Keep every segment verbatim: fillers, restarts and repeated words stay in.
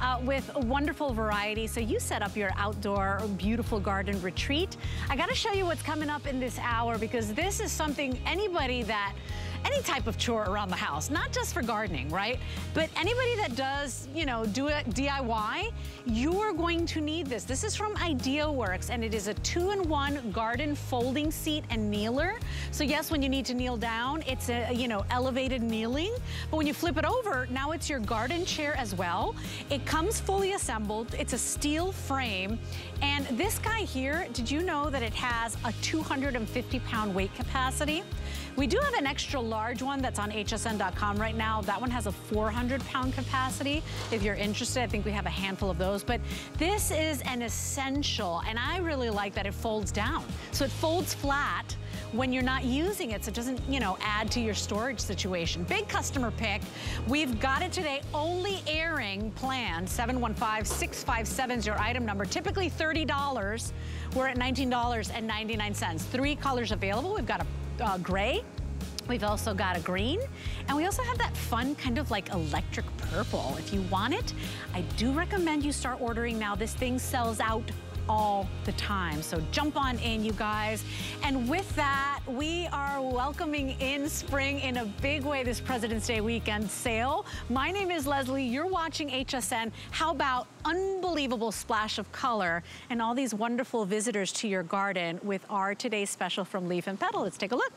Uh, with a wonderful variety, so you set up your outdoor beautiful garden retreat. I gotta show you what's coming up in this hour, because this is something anybody that any type of chore around the house, not just for gardening, right? But anybody that does, you know, do a D I Y, you're going to need this. This is from IdeaWorks, and it is a two-in-one garden folding seat and kneeler. So yes, when you need to kneel down, it's a, you know, elevated kneeling. But when you flip it over, now it's your garden chair as well. It comes fully assembled. It's a steel frame. And this guy here, did you know that it has a two hundred fifty pound weight capacity? We do have an extra large one that's on H S N dot com right now. That one has a four hundred pound capacity. If you're interested, I think we have a handful of those. But this is an essential, and I really like that it folds down. So it folds flat when you're not using it, so it doesn't, you know, add to your storage situation. Big customer pick. We've got it today. Only airing planned. seven one five, six five seven is your item number. Typically thirty dollars. We're at nineteen ninety-nine. Three colors available. We've got a Uh, gray, we've also got a green, and we also have that fun kind of like electric purple. If you want it, I do recommend you start ordering now. This thing sells out all the time, so jump on in, you guys. And with that, we are welcoming in spring in a big way this President's Day weekend sale. My name is Leslie, you're watching H S N. How about unbelievable splash of color and all these wonderful visitors to your garden with our today's special from Leaf and Petal. Let's take a look.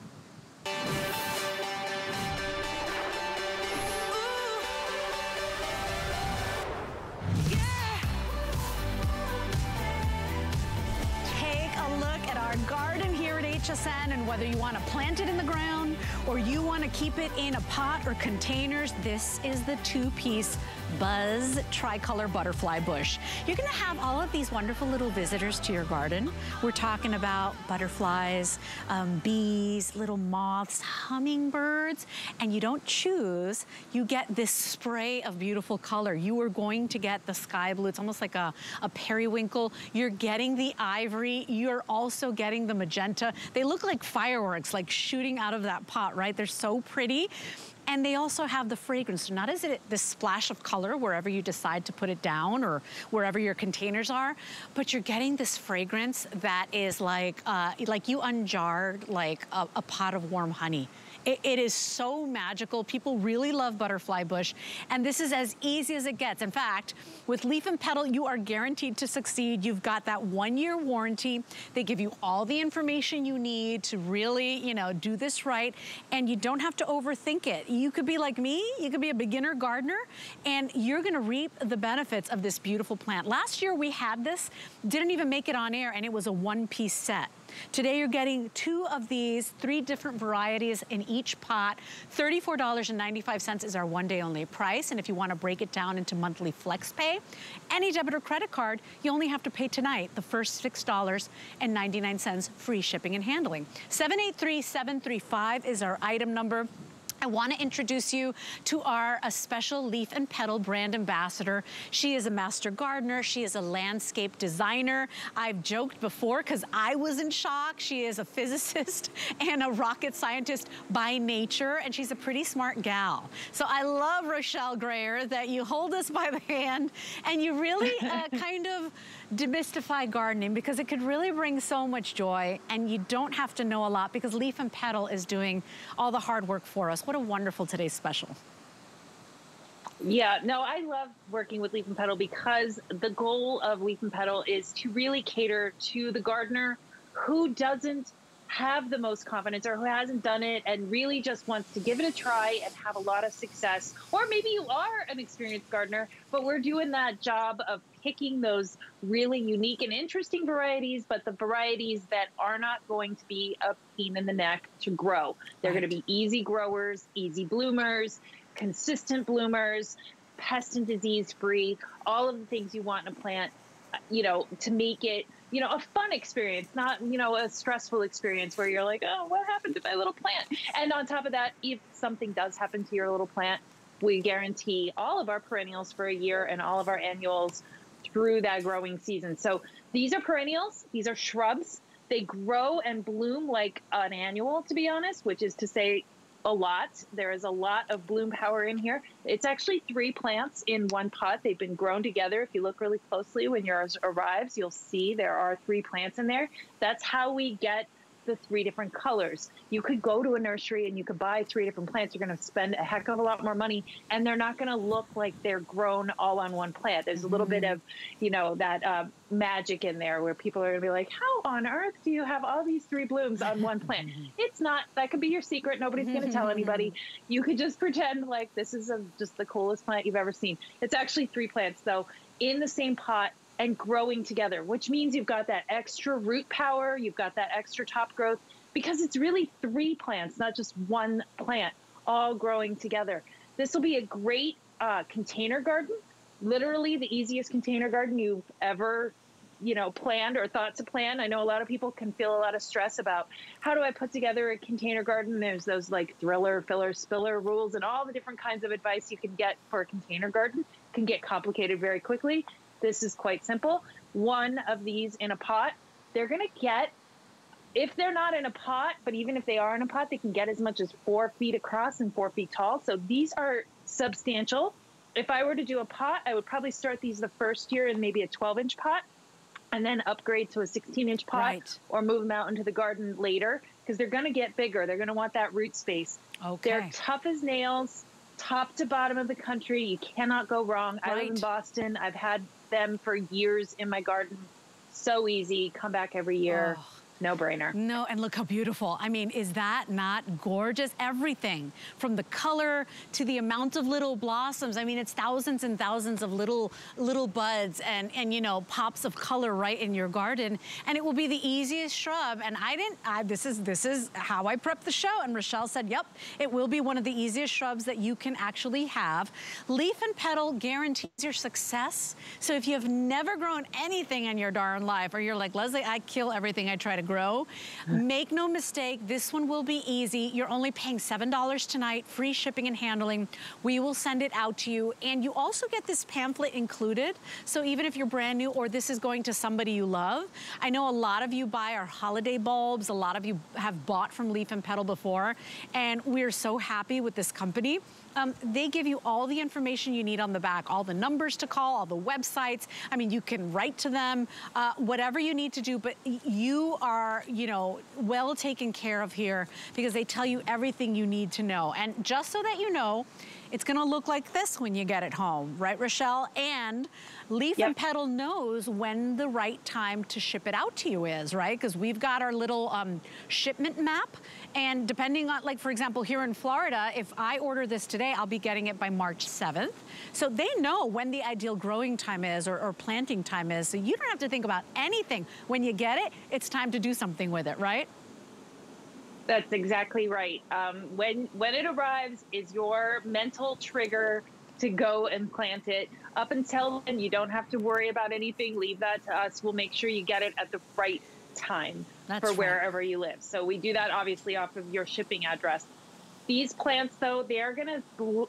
H S N, and whether you want to plant it in the ground or you want to keep it in a pot or containers, this is the two-piece Buzz Tricolor Butterfly Bush. You're going to have all of these wonderful little visitors to your garden. We're talking about butterflies, um, bees, little moths, hummingbirds, and you don't choose. You get this spray of beautiful color. You are going to get the sky blue. It's almost like a, a periwinkle. You're getting the ivory. You're also getting the magenta. They look like fireworks, like shooting out of that pot, right? They're so pretty. And they also have the fragrance. So not is it the splash of color wherever you decide to put it down or wherever your containers are, but you're getting this fragrance that is like, uh, like you unjarred like a, a pot of warm honey. It, it is so magical. People really love butterfly bush, and this is as easy as it gets. In fact, with Leaf and Petal, you are guaranteed to succeed. You've got that one-year warranty. They give you all the information you need to really, you know, do this right, and you don't have to overthink it. You could be like me. You could be a beginner gardener, and you're going to reap the benefits of this beautiful plant. Last year, we had this. Didn't even make it on air, and it was a one-piece set. Today, you're getting two of these, three different varieties in each pot. thirty-four ninety-five is our one-day only price, and if you want to break it down into monthly flex pay, any debit or credit card, you only have to pay tonight the first six ninety-nine, free shipping and handling. seven eight three, seven three five is our item number. I want to introduce you to our a special Leaf and Petal brand ambassador. She is a master gardener. She is a landscape designer. I've joked before because I was in shock. She is a physicist and a rocket scientist by nature, and she's a pretty smart gal. So I love, Rochelle Greayer, that you hold us by the hand and you really uh, kind of demystify gardening, because it could really bring so much joy, and you don't have to know a lot because Leaf and Petal is doing all the hard work for us. What a wonderful today's special. Yeah, no, I love working with Leaf and Petal because the goal of Leaf and Petal is to really cater to the gardener who doesn't have the most confidence or who hasn't done it and really just wants to give it a try and have a lot of success. Or maybe you are an experienced gardener, but we're doing that job of picking those really unique and interesting varieties, but the varieties that are not going to be a pain in the neck to grow. They're going to be easy growers, easy bloomers, consistent bloomers, pest and disease free, all of the things you want in a plant, you know, to make it, you know, a fun experience, not, you know, a stressful experience where you're like, oh, what happened to my little plant? And on top of that, if something does happen to your little plant, we guarantee all of our perennials for a year and all of our annuals through that growing season. So these are perennials. These are shrubs. They grow and bloom like an annual, to be honest, which is to say a lot. There is a lot of bloom power in here. It's actually three plants in one pot. They've been grown together. If you look really closely when yours arrives, you'll see there are three plants in there. That's how we get the three different colors. You could go to a nursery and you could buy three different plants. You're going to spend a heck of a lot more money, and they're not going to look like they're grown all on one plant. There's a little mm-hmm. bit of, you know, that uh, magic in there where people are going to be like, how on earth do you have all these three blooms on one plant? It's not, that could be your secret. Nobody's going to tell anybody. You could just pretend like this is a, just the coolest plant you've ever seen. It's actually three plants though in the same pot and growing together, which means you've got that extra root power, you've got that extra top growth, because it's really three plants, not just one plant, all growing together. This will be a great uh, container garden, literally the easiest container garden you've ever, you know, planned or thought to plan. I know a lot of people can feel a lot of stress about, how do I put together a container garden? There's those like thriller, filler, spiller rules and all the different kinds of advice you can get for a container garden. It can get complicated very quickly. This is quite simple. One of these in a pot, they're gonna get, if they're not in a pot, but even if they are in a pot, they can get as much as four feet across and four feet tall. So these are substantial. If I were to do a pot, I would probably start these the first year in maybe a twelve inch pot and then upgrade to a sixteen inch pot, right, or move them out into the garden later, because they're gonna get bigger. They're gonna want that root space. Okay. They're tough as nails, top to bottom of the country. You cannot go wrong. Right. I live in Boston. I've had them for years in my garden. So easy. Come back every year. Oh, no brainer. No, and look how beautiful. I mean, is that not gorgeous? Everything from the color to the amount of little blossoms. I mean, it's thousands and thousands of little little buds and and you know, pops of color right in your garden. And it will be the easiest shrub. And I didn't. I, this is this is how I prepped the show. And Rochelle said, "Yep, it will be one of the easiest shrubs that you can actually have." Leaf and Petal guarantees your success. So if you have never grown anything in your darn life, or you're like Lesley, I kill everything I try to grow, make no mistake, this one will be easy. You're only paying seven dollars tonight, free shipping and handling. We will send it out to you. And you also get this pamphlet included. So even if you're brand new or this is going to somebody you love, I know a lot of you buy our holiday bulbs. A lot of you have bought from Leaf and Petal before. And we're so happy with this company. Um, they give you all the information you need on the back, all the numbers to call, all the websites. I mean, you can write to them, uh, whatever you need to do, but you are, you know, well taken care of here because they tell you everything you need to know. And just so that you know, it's gonna look like this when you get it home, right, Rochelle? And Leaf yep. and Petal knows when the right time to ship it out to you is, right? Because we've got our little um, shipment map, and depending on, like for example, here in Florida, if I order this today, I'll be getting it by March seventh. So they know when the ideal growing time is or, or planting time is, so you don't have to think about anything. When you get it, it's time to do something with it, right? That's exactly right. Um, when, when it arrives is your mental trigger to go and plant it. Up until then, you don't have to worry about anything. Leave that to us. We'll make sure you get it at the right time That's for right. wherever you live. So we do that obviously off of your shipping address. These plants though, they're gonna, you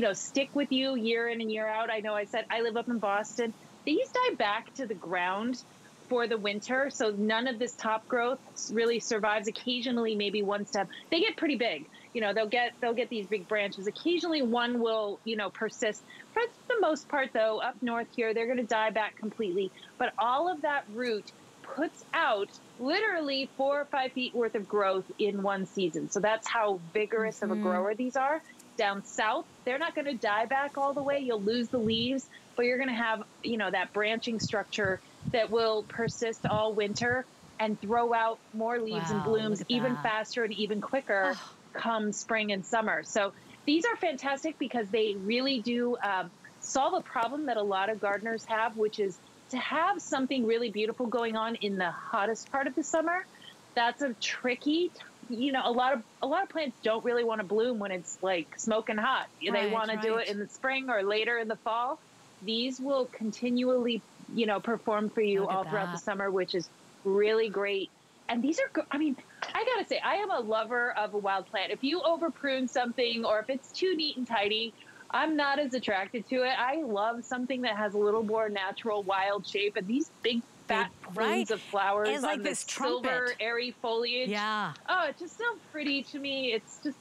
know, stick with you year in and year out. I know I said I live up in Boston. These die back to the ground for the winter, so none of this top growth really survives. Occasionally maybe one stem, they get pretty big, you know, they'll get they'll get these big branches. Occasionally one will, you know, persist. For the most part though, up north here, they're going to die back completely, but all of that root puts out literally four or five feet worth of growth in one season. So that's how vigorous mm-hmm. of a grower these are. Down south, they're not going to die back all the way. You'll lose the leaves, but you're going to have, you know, that branching structure that will persist all winter and throw out more leaves wow, and blooms even that. faster and even quicker oh. come spring and summer. So these are fantastic because they really do um, solve a problem that a lot of gardeners have, which is to have something really beautiful going on in the hottest part of the summer. That's a tricky, you know, a lot of a lot of plants don't really want to bloom when it's like smoking hot. Right, they want right. to do it in the spring or later in the fall. These will continually, you know, perform for you all throughout the summer, which is really great. And these are, I mean, I gotta say, I am a lover of a wild plant. If you over prune something or if it's too neat and tidy, I'm not as attracted to it. I love something that has a little more natural wild shape. And these big fat prunes right. of flowers it's on like this, this silver, airy foliage. Yeah. Oh, it's just so pretty to me. It's just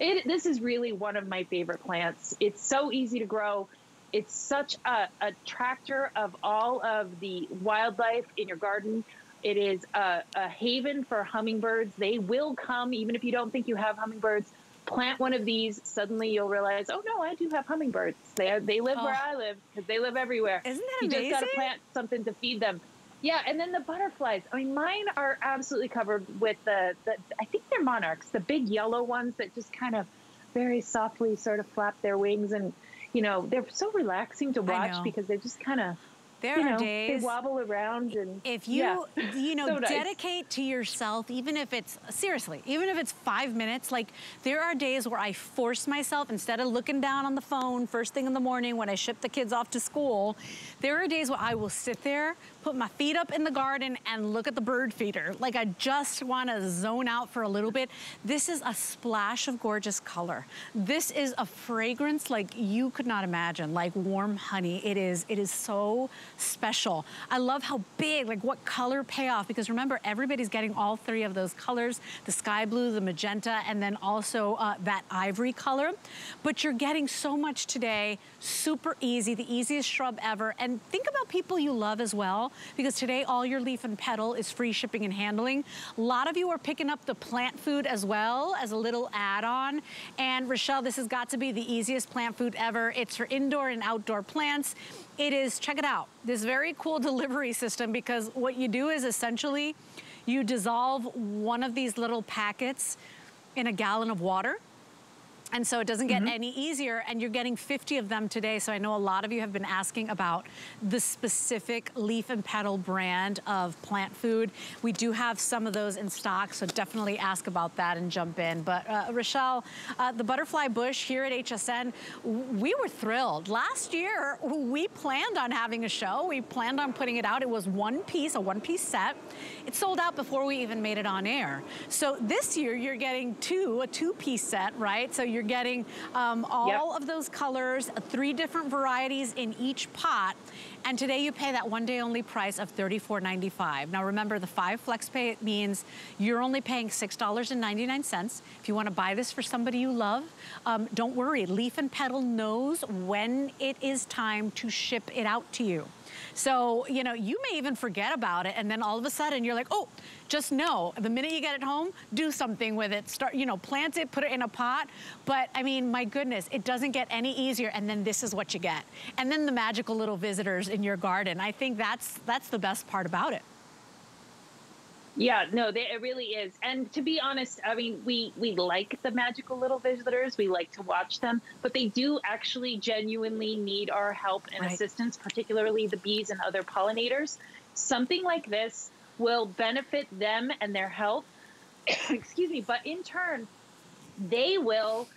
It, this is really one of my favorite plants. It's so easy to grow. It's such a attractor of all of the wildlife in your garden. It is a, a haven for hummingbirds. They will come, even if you don't think you have hummingbirds. Plant one of these, suddenly you'll realize, oh no, I do have hummingbirds. They, they live oh. where I live, because they live everywhere. Isn't that amazing? You just gotta plant something to feed them. Yeah, and then the butterflies. I mean, mine are absolutely covered with the, the, I think they're monarchs, the big yellow ones that just kind of very softly sort of flap their wings. And, you know, they're so relaxing to watch because they just kind of, There you are know, days. They wobble around, and if you, yeah. you know, so nice. dedicate to yourself, even if it's, seriously, even if it's five minutes, like there are days where I force myself, instead of looking down on the phone first thing in the morning when I ship the kids off to school, there are days where I will sit there, put my feet up in the garden and look at the bird feeder. Like I just want to zone out for a little bit. This is a splash of gorgeous color. This is a fragrance like you could not imagine, like warm honey. It is, it is so special. I love how big, like what color payoff, because remember, everybody's getting all three of those colors, the sky blue, the magenta, and then also uh, that ivory color. But you're getting so much today, super easy, the easiest shrub ever. And think about people you love as well, because today all your leaf and petal is free shipping and handling. A lot of you are picking up the plant food as well as a little add-on. And Rochelle, this has got to be the easiest plant food ever. It's for indoor and outdoor plants. It is, check it out, this very cool delivery system, because what you do is essentially you dissolve one of these little packets in a gallon of water. And so it doesn't get mm-hmm. any easier, and you're getting fifty of them today. So I know a lot of you have been asking about the specific leaf and petal brand of plant food. We do have some of those in stock, so definitely ask about that and jump in. But uh, Rochelle, uh, the butterfly bush here at H S N, we were thrilled. Last year, we planned on having a show. We planned on putting it out. It was one piece, a one-piece set. It sold out before we even made it on air. So this year, you're getting two, a two-piece set, right? So you're You're getting um, all yep. of those colors, three different varieties in each pot. And today you pay that one day only price of thirty-four ninety-five. Now remember, the five flex pay means you're only paying six ninety-nine. If you want to buy this for somebody you love, um, don't worry. Leaf and Petal knows when it is time to ship it out to you. So, you know, you may even forget about it, and then all of a sudden you're like, oh, just know, the minute you get it home, do something with it. Start, you know, plant it, put it in a pot. But I mean, my goodness, it doesn't get any easier, and then this is what you get. And then the magical little visitors in your garden. I think that's that's the best part about it. Yeah, no, they, it really is. And to be honest, I mean, we, we like the magical little visitors. We like to watch them, but they do actually genuinely need our help and right. assistance, particularly the bees and other pollinators. Something like this will benefit them and their health. Excuse me. But in turn, they will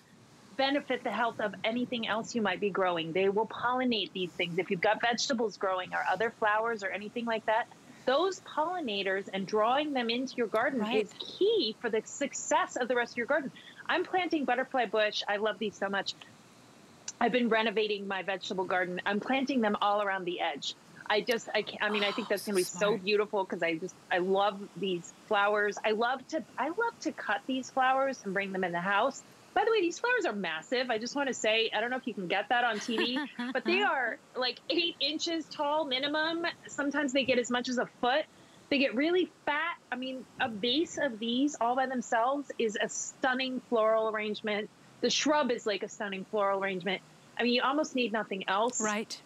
benefit the health of anything else you might be growing. They will pollinate these things. If you've got vegetables growing or other flowers or anything like that, those pollinators and drawing them into your garden right. is key for the success of the rest of your garden. I'm planting butterfly bush. I love these so much. I've been renovating my vegetable garden. I'm planting them all around the edge. I just, I can't, I mean, I think that's going to be so beautiful, because I just, I love these flowers. I love to, I love to cut these flowers and bring them in the house. By the way, these flowers are massive. I just want to say, I don't know if you can get that on T V, but they are like eight inches tall minimum. Sometimes they get as much as a foot. They get really fat. I mean, a base of these all by themselves is a stunning floral arrangement. The shrub is like a stunning floral arrangement. I mean, you almost need nothing else. Right.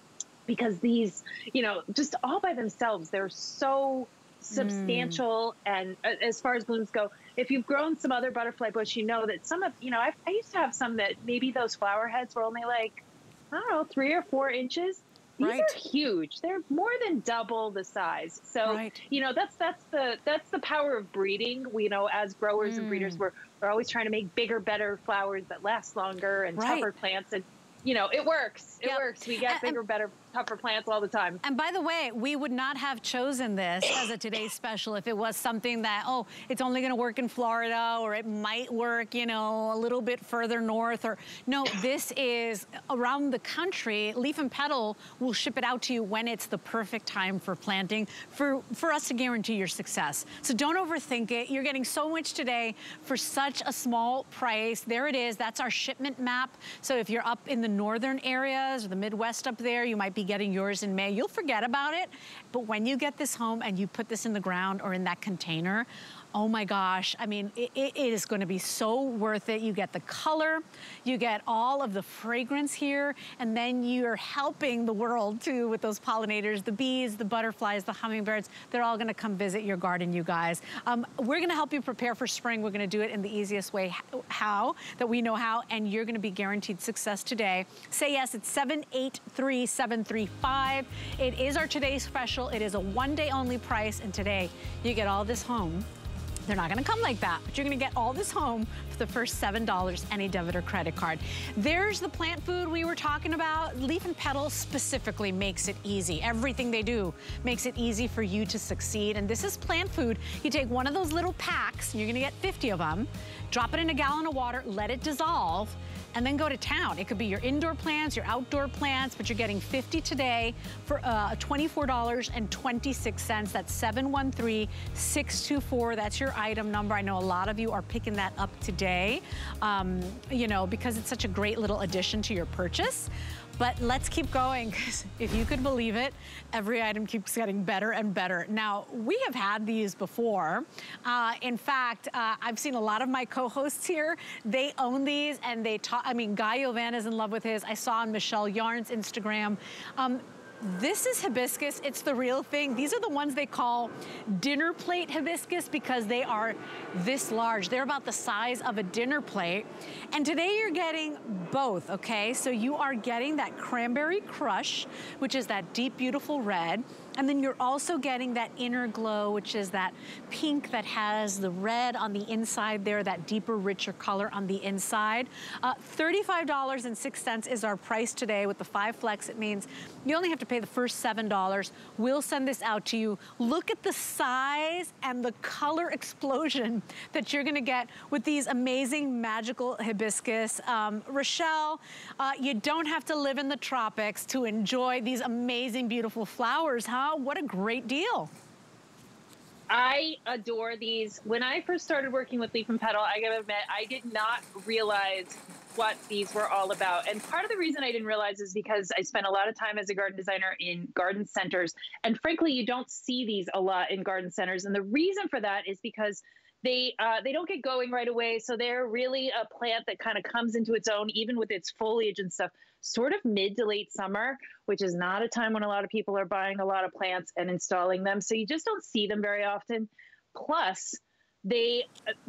Because these, you know, just all by themselves, they're so substantial. Mm. And uh, as far as blooms go, if you've grown some other butterfly bush, you know that some of, you know, I've, I used to have some that maybe those flower heads were only like, I don't know, three or four inches. These right. are huge. They're more than double the size. So, right. you know, that's, that's the, that's the power of breeding. We, you know, as growers mm. and breeders, we're, we're always trying to make bigger, better flowers that last longer and right. tougher plants. And, you know, it works. It yep. works. We get and, bigger, and better tougher plants all the time. And by the way, we would not have chosen this as a today's special if it was something that, oh, it's only gonna work in Florida, or it might work, you know, a little bit further north, or no, this is around the country. Leaf and Petal will ship it out to you when it's the perfect time for planting, for, for us to guarantee your success. So don't overthink it. You're getting so much today for such a small price. There it is, that's our shipment map. So if you're up in the northern areas or the Midwest up there, you might be getting yours in May. You'll forget about it, but when you get this home and you put this in the ground or in that container, oh my gosh, I mean, it, it is gonna be so worth it. You get the color, you get all of the fragrance here, and then you're helping the world too with those pollinators, the bees, the butterflies, the hummingbirds. They're all gonna come visit your garden, you guys. Um, we're gonna help you prepare for spring. We're gonna do it in the easiest way how, that we know how, and you're gonna be guaranteed success today. Say yes, it's seven eight three, seven three five. It is our today's special. It is a one day only price, and today you get all this home. They're not gonna come like that, but you're gonna get all this home for the first seven dollars, any debit or credit card. There's the plant food we were talking about. Leaf and Petal specifically makes it easy. Everything they do makes it easy for you to succeed. And this is plant food. You take one of those little packs, and you're gonna get fifty of them, drop it in a gallon of water, let it dissolve, and then go to town. It could be your indoor plants, your outdoor plants, but you're getting fifty today for uh, twenty-four dollars and twenty-six cents. That's seven one three, six two four. That's your item number. I know a lot of you are picking that up today, um, you know, because it's such a great little addition to your purchase. But let's keep going, because if you could believe it, every item keeps getting better and better. Now, we have had these before. Uh, in fact, uh, I've seen a lot of my co-hosts here. They own these, and they talk, I mean, Guy Yovan is in love with his. I saw on Michelle Yarn's Instagram. Um, This is hibiscus, it's the real thing. These are the ones they call dinner plate hibiscus because they are this large. They're about the size of a dinner plate. And today you're getting both, okay? So you are getting that cranberry crush, which is that deep, beautiful red. And then you're also getting that inner glow, which is that pink that has the red on the inside there, that deeper, richer color on the inside. Uh, thirty-five dollars and six cents is our price today with the five flex. It means you only have to pay the first seven dollars. We'll send this out to you. Look at the size and the color explosion that you're gonna get with these amazing, magical hibiscus. Um, Rochelle, uh, you don't have to live in the tropics to enjoy these amazing, beautiful flowers, huh? What a great deal. I adore these. When I first started working with Leaf and Petal, I gotta admit, I did not realize what these were all about. And part of the reason I didn't realize is because I spent a lot of time as a garden designer in garden centers. And frankly, you don't see these a lot in garden centers. And the reason for that is because They, uh, they don't get going right away, so they're really a plant that kind of comes into its own, even with its foliage and stuff, sort of mid to late summer, which is not a time when a lot of people are buying a lot of plants and installing them, so you just don't see them very often. Plus, they,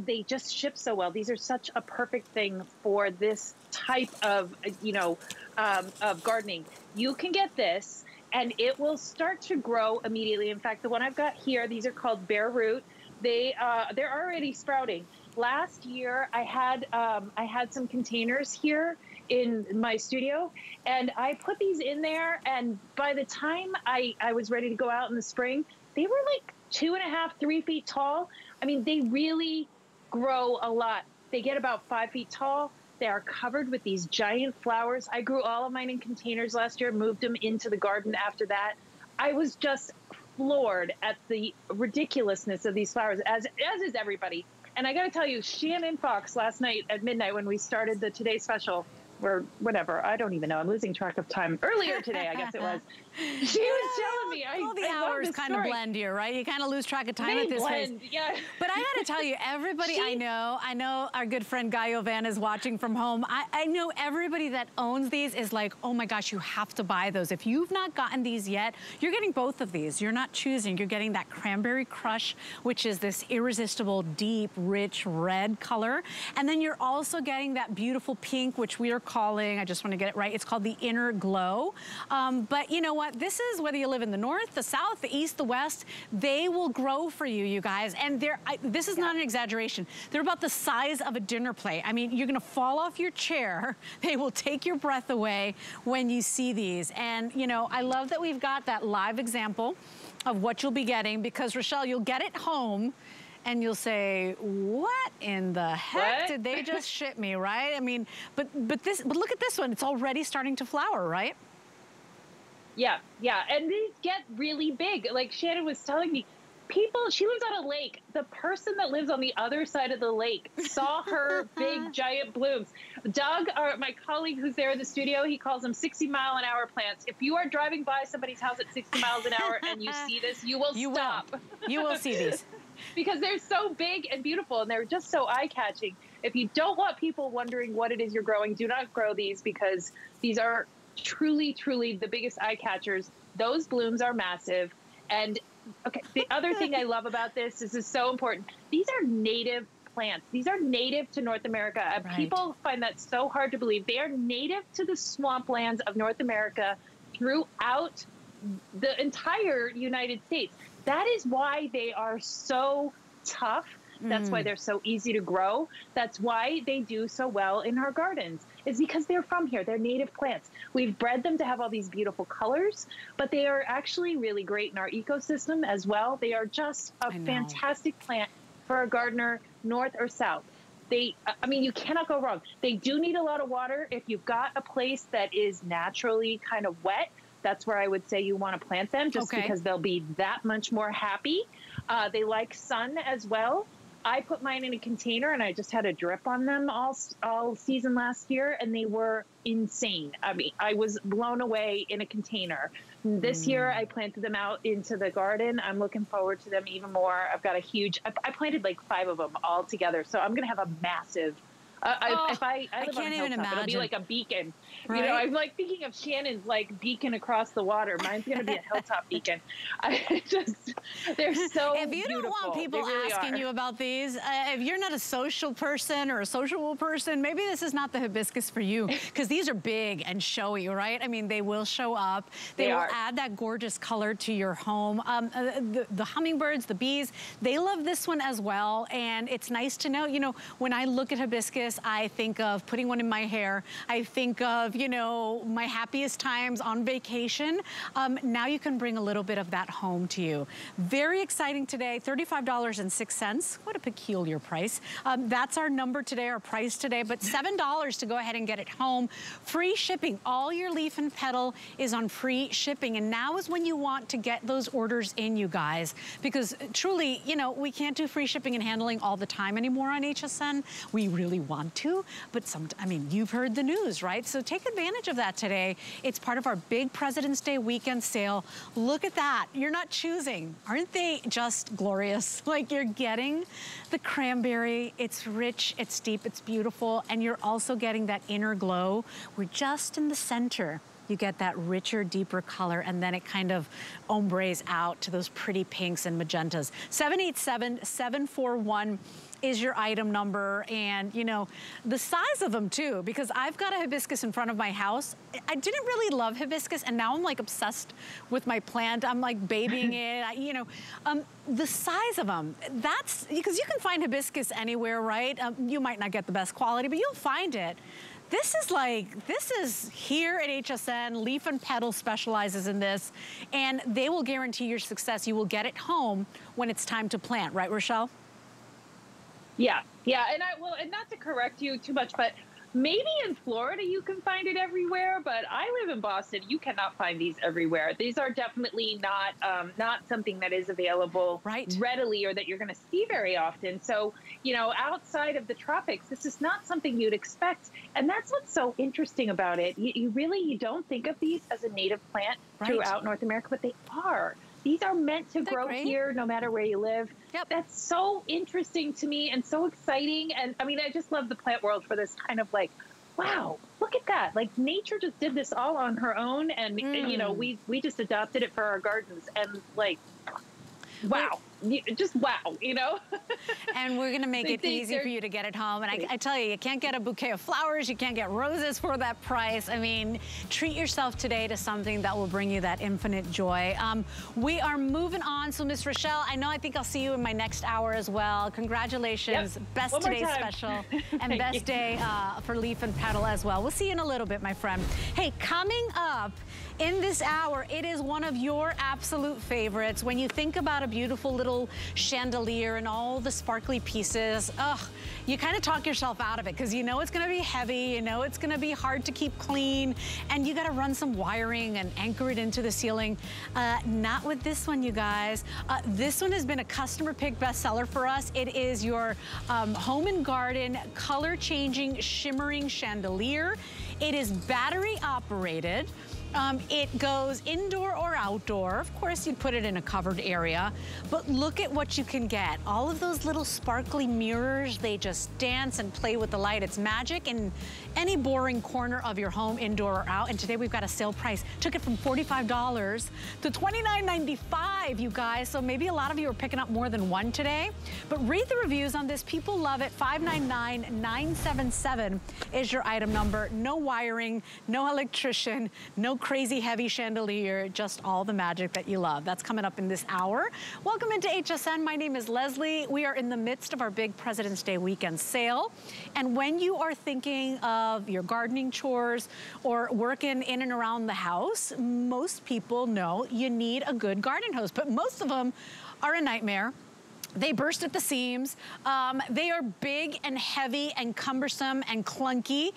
they just ship so well. These are such a perfect thing for this type of, you know, um, of gardening. You can get this, and it will start to grow immediately. In fact, the one I've got here, these are called bare root. They, uh, they're already sprouting. Last year, I had, um, I had some containers here in my studio, and I put these in there, and by the time I, I was ready to go out in the spring, they were like two and a half, three feet tall. I mean, they really grow a lot. They get about five feet tall. They are covered with these giant flowers. I grew all of mine in containers last year, moved them into the garden after that. I was just floored at the ridiculousness of these flowers, as as is everybody. And I gotta tell you, Shannon Fox last night at midnight when we started the Today Special, or whatever, I don't even know, I'm losing track of time. Earlier today, I guess it was. She was telling me, I, all the I hours kind of blend here, right? You kind of lose track of time they at this blend, phase. Yeah. But I gotta tell you, everybody she, I know, I know our good friend Guy Yovan is watching from home. I, I know everybody that owns these is like, oh my gosh, you have to buy those. If you've not gotten these yet, you're getting both of these. You're not choosing, you're getting that cranberry crush, which is this irresistible, deep, rich red color. And then you're also getting that beautiful pink, which we are calling. I just want to get it right. It's called the Inner Glow. Um, but you know what? This is whether you live in the north, the south, the east, the west, they will grow for you, you guys. And they're, I, this is yeah. not an exaggeration. They're about the size of a dinner plate. I mean, you're going to fall off your chair. They will take your breath away when you see these. And, you know, I love that we've got that live example of what you'll be getting, because Rochelle, you'll get it home and you'll say, what in the heck what? did they just ship me, right? I mean, but but this, but look at this one. It's already starting to flower, right? Yeah, yeah, and these get really big. Like Shannon was telling me, people, she lives on a lake. The person that lives on the other side of the lake saw her big, giant blooms. Doug, our, my colleague who's there in the studio, he calls them sixty mile an hour plants. If you are driving by somebody's house at sixty miles an hour and you see this, you will you stop. Will. You will see these. Because they're so big and beautiful, and they're just so eye-catching. If you don't want people wondering what it is you're growing, do not grow these, because these are truly, truly the biggest eye-catchers. Those blooms are massive. And, okay, the other thing I love about this, this is so important, these are native plants. These are native to North America. And right. people find that so hard to believe. They are native to the swamplands of North America throughout the entire United States. That is why they are so tough. That's mm. why they're so easy to grow. That's why they do so well in our gardens. It's because they're from here. They're native plants. We've bred them to have all these beautiful colors, but they are actually really great in our ecosystem as well. They are just a fantastic plant for a gardener, north or south. They, I mean, you cannot go wrong. They do need a lot of water. If you've got a place that is naturally kind of wet, that's where I would say you want to plant them, just okay. because they'll be that much more happy. Uh, they like sun as well. I put mine in a container, and I just had a drip on them all all season last year, and they were insane. I mean, I was blown away in a container. This mm. year, I planted them out into the garden. I'm looking forward to them even more. I've got a huge – I planted like five of them all together, so I'm going to have a massive – Uh, oh, I, if I, I, live I can't on a even imagine. It'll be like a beacon. Right? You know, I'm like thinking of Shannon's like beacon across the water. Mine's going to be a hilltop beacon. I just, they're so If you beautiful. don't want people really asking are. you about these, uh, if you're not a social person or a sociable person, maybe this is not the hibiscus for you, because these are big and showy, right? I mean, they will show up. They, they will are. add that gorgeous color to your home. Um, uh, the, the hummingbirds, the bees, they love this one as well. And it's nice to know, you know, when I look at hibiscus, I think of putting one in my hair. I think of, you know, my happiest times on vacation. Um, now you can bring a little bit of that home to you. Very exciting today, thirty-five dollars and six cents. What a peculiar price. Um, that's our number today, our price today, but seven dollars to go ahead and get it home. Free shipping. All your leaf and petal is on free shipping. And now is when you want to get those orders in, you guys, because truly, you know, we can't do free shipping and handling all the time anymore on H S N. We really want to, but some, I mean, you've heard the news, right? So take advantage of that today. It's part of our big President's Day weekend sale. Look at that. You're not choosing. Aren't they just glorious? Like, you're getting the cranberry. It's rich, it's deep, it's beautiful. And you're also getting that inner glow. We're just in the center. You get that richer, deeper color, and then it kind of ombres out to those pretty pinks and magentas. seven eight seven, seven four one is your item number, and you know, the size of them too, because I've got a hibiscus in front of my house. I didn't really love hibiscus, and now I'm like obsessed with my plant. I'm like babying it, I, you know. Um, the size of them, that's, because you can find hibiscus anywhere, right? Um, you might not get the best quality, but you'll find it. This is like, this is here at H S N. Leaf and Petal specializes in this, and they will guarantee your success. You will get it home when it's time to plant, right, Rochelle? Yeah, yeah, and I well, and not to correct you too much, but maybe in Florida you can find it everywhere, but I live in Boston. You cannot find these everywhere. These are definitely not um, not something that is available right. readily, or that you're going to see very often. So, you know, outside of the tropics, this is not something you'd expect. And that's what's so interesting about it. You, you really you don't think of these as a native plant right. throughout North America, but they are. These are meant to grow great? here, no matter where you live. Yep. That's so interesting to me, and so exciting. And I mean, I just love the plant world for this kind of like, wow, look at that. Like, nature just did this all on her own. And, mm. and you know, we, we just adopted it for our gardens, and like, wow. Well, just wow, you know? And we're gonna make it easy for you to get it home. And I, I tell you, you can't get a bouquet of flowers, you can't get roses for that price. I mean, treat yourself today to something that will bring you that infinite joy. Um, we are moving on, so Miss Rochelle, I know I think I'll see you in my next hour as well. Congratulations, yep. Best One Today Special, and best you. day uh, for Leaf and Petal as well. We'll see you in a little bit, my friend. Hey, coming up, in this hour, it is one of your absolute favorites. When you think about a beautiful little chandelier and all the sparkly pieces, ugh, you kind of talk yourself out of it because you know it's gonna be heavy, you know it's gonna be hard to keep clean, and you gotta run some wiring and anchor it into the ceiling. Uh, not with this one, you guys. Uh, this one has been a customer-picked bestseller for us. It is your um, home and garden color-changing shimmering chandelier. It is battery-operated. Um, it goes indoor or outdoor. Of course, you'd put it in a covered area, but look at what you can get. All of those little sparkly mirrors, they just dance and play with the light. It's magic in any boring corner of your home, indoor or out. And today we've got a sale price. Took it from forty-five dollars to twenty-nine ninety-five, you guys. So maybe a lot of you are picking up more than one today, but read the reviews on this. People love it. five nine nine nine seven seven is your item number. No wiring, no electrician, no crazy heavy chandelier, just all the magic that you love. That's coming up in this hour. Welcome into H S N. My name is Leslie. We are in the midst of our big President's Day weekend sale. And when you are thinking of your gardening chores or working in and around the house, most people know you need a good garden hose, but most of them are a nightmare. They burst at the seams. Um, they are big and heavy and cumbersome and clunky.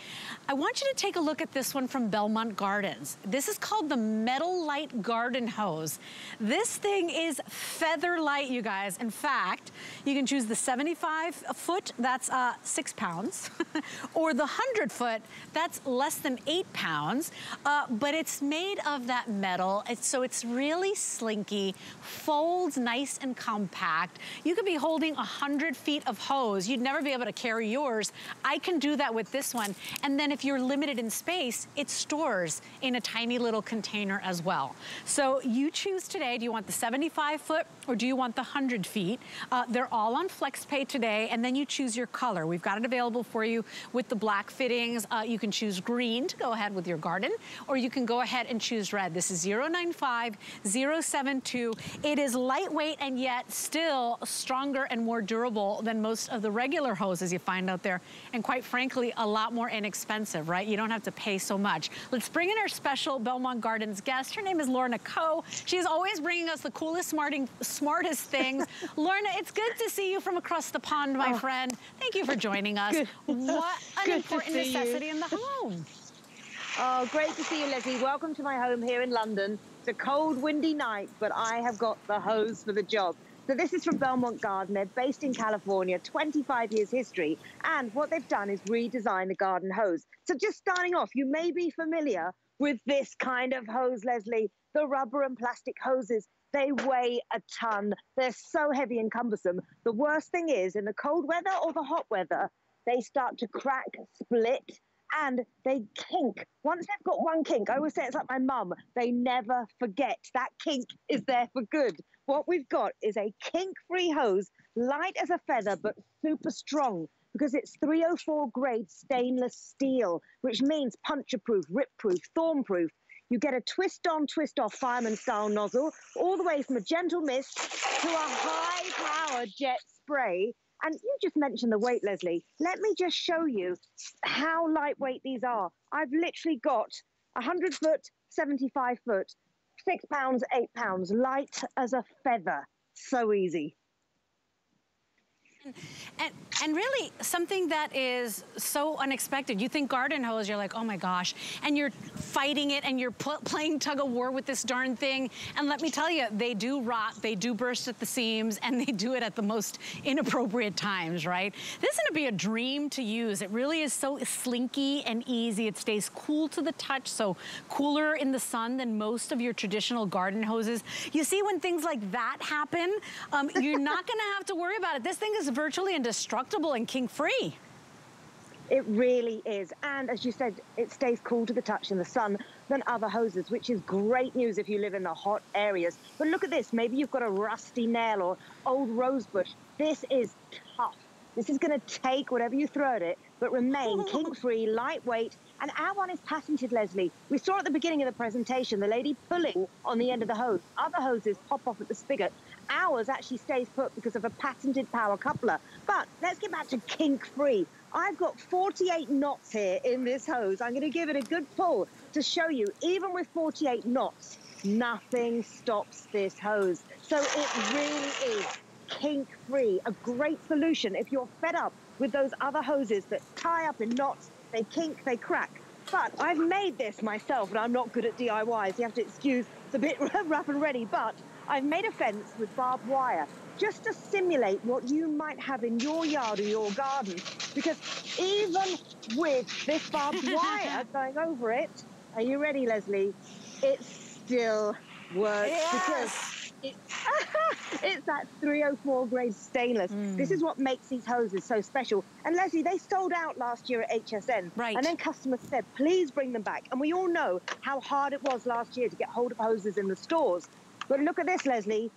I want you to take a look at this one from Belmont Gardens. This is called the Metal Light Garden Hose. This thing is feather light, you guys. In fact, you can choose the seventy-five foot, that's uh, six pounds, or the one hundred foot, that's less than eight pounds, uh, but it's made of that metal, and so it's really slinky, folds nice and compact. You could be holding one hundred feet of hose. You'd never be able to carry yours. I can do that with this one. And then if you're limited in space, it stores in a tiny little container as well. So you choose today, do you want the seventy-five foot or do you want the one hundred feet? Uh, they're all on FlexPay today, and then you choose your color. We've got it available for you with the black fittings. Uh, you can choose green to go ahead with your garden, or you can go ahead and choose red. This is zero nine five zero seven two. It is lightweight and yet still stronger and more durable than most of the regular hoses you find out there, and quite frankly a lot more inexpensive, right? You don't have to pay so much. Let's bring in our special Belmont Gardens guest. Her name is Lorna Coe. She's always bringing us the coolest, smarting, smartest things. Lorna, it's good to see you from across the pond, my oh. friend. Thank you for joining us. Good. What an good important necessity you. in the home. Oh, great to see you, Leslie. Welcome to my home here in London. It's a cold, windy night, but I have got the hose for the job. So this is from Belmont Garden. They're based in California, twenty-five years history. And what they've done is redesign the garden hose. So just starting off, you may be familiar with this kind of hose, Leslie, the rubber and plastic hoses. They weigh a ton. They're so heavy and cumbersome. The worst thing is in the cold weather or the hot weather, they start to crack, split, and they kink. Once they've got one kink, I always say it's like my mum, they never forget. That kink is there for good. What we've got is a kink-free hose, light as a feather, but super strong, because it's three oh four grade stainless steel, which means puncture-proof, rip-proof, thorn-proof. You get a twist-on, twist-off fireman-style nozzle, all the way from a gentle mist to a high-powered jet spray. And you just mentioned the weight, Leslie. Let me just show you how lightweight these are. I've literally got one hundred foot, seventy-five foot, six pounds, eight pounds, light as a feather. So easy. And, and, and really something that is so unexpected. You think garden hose, you're like, oh my gosh, and you're fighting it and you're pl playing tug of war with this darn thing. And let me tell you, they do rot, they do burst at the seams, and they do it at the most inappropriate times, right? This is gonna be a dream to use. It really is so slinky and easy. It stays cool to the touch, so cooler in the sun than most of your traditional garden hoses. You see, when things like that happen, um, you're not gonna have to worry about it. This thing is virtually indestructible and kink-free. It really is. And as you said, it stays cool to the touch in the sun than other hoses, which is great news if you live in the hot areas. But look at this. Maybe you've got a rusty nail or old rose bush. This is tough. This is going to take whatever you throw at it, but remain kink-free, lightweight. And our one is patented, Lesley. We saw at the beginning of the presentation the lady pulling on the end of the hose. Other hoses pop off at the spigot. Ours actually stays put because of a patented power coupler. But let's get back to kink-free. I've got forty-eight knots here in this hose. I'm going to give it a good pull to show you, even with forty-eight knots, nothing stops this hose. So it really is kink-free, a great solution if you're fed up with those other hoses that tie up in knots, they kink, they crack. But I've made this myself, and I'm not good at D I Ys. You have to excuse, it's a bit rough and ready, but I've made a fence with barbed wire just to simulate what you might have in your yard or your garden, because even with this barbed wire going over it, are you ready, Lesley? It still works. Yes. Because it's, it's that three oh four grade stainless. Mm. This is what makes these hoses so special. And Lesley, they sold out last year at H S N. Right. And then customers said, please bring them back. And we all know how hard it was last year to get hold of hoses in the stores. But look at this, Lesley.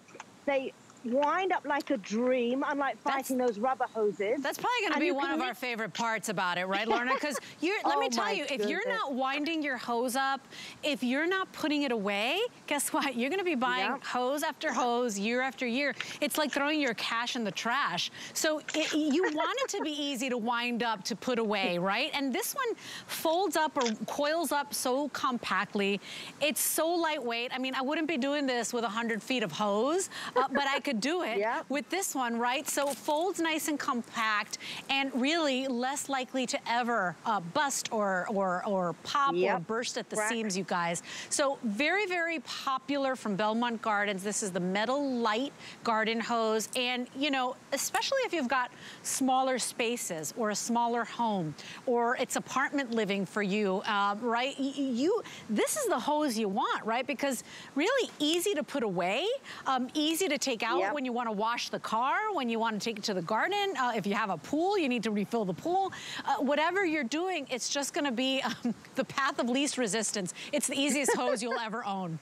They wind up like a dream, unlike fighting that's, those rubber hoses. That's probably going to be one of our favorite parts about it, right, Lorna? Because let oh me tell you, goodness. If you're not winding your hose up, if you're not putting it away, guess what? You're going to be buying yep. hose after hose, year after year. It's like throwing your cash in the trash. So it, you want it to be easy to wind up, to put away, right? And this one folds up or coils up so compactly. It's so lightweight. I mean, I wouldn't be doing this with one hundred feet of hose, uh, but I could do it yep. with this one, right? So folds nice and compact, and really less likely to ever uh, bust or or or pop yep. or burst at the Correct. seams, you guys. So very, very popular from Belmont Gardens. This is the metal light garden hose, and you know, especially if you've got smaller spaces or a smaller home, or it's apartment living for you, uh, right? You this is the hose you want, right? Because really easy to put away, um, easy to take out. Yep. When you want to wash the car, when you want to take it to the garden, uh, if you have a pool, you need to refill the pool. Uh, whatever you're doing, it's just going to be um, the path of least resistance. It's the easiest hose you'll ever own.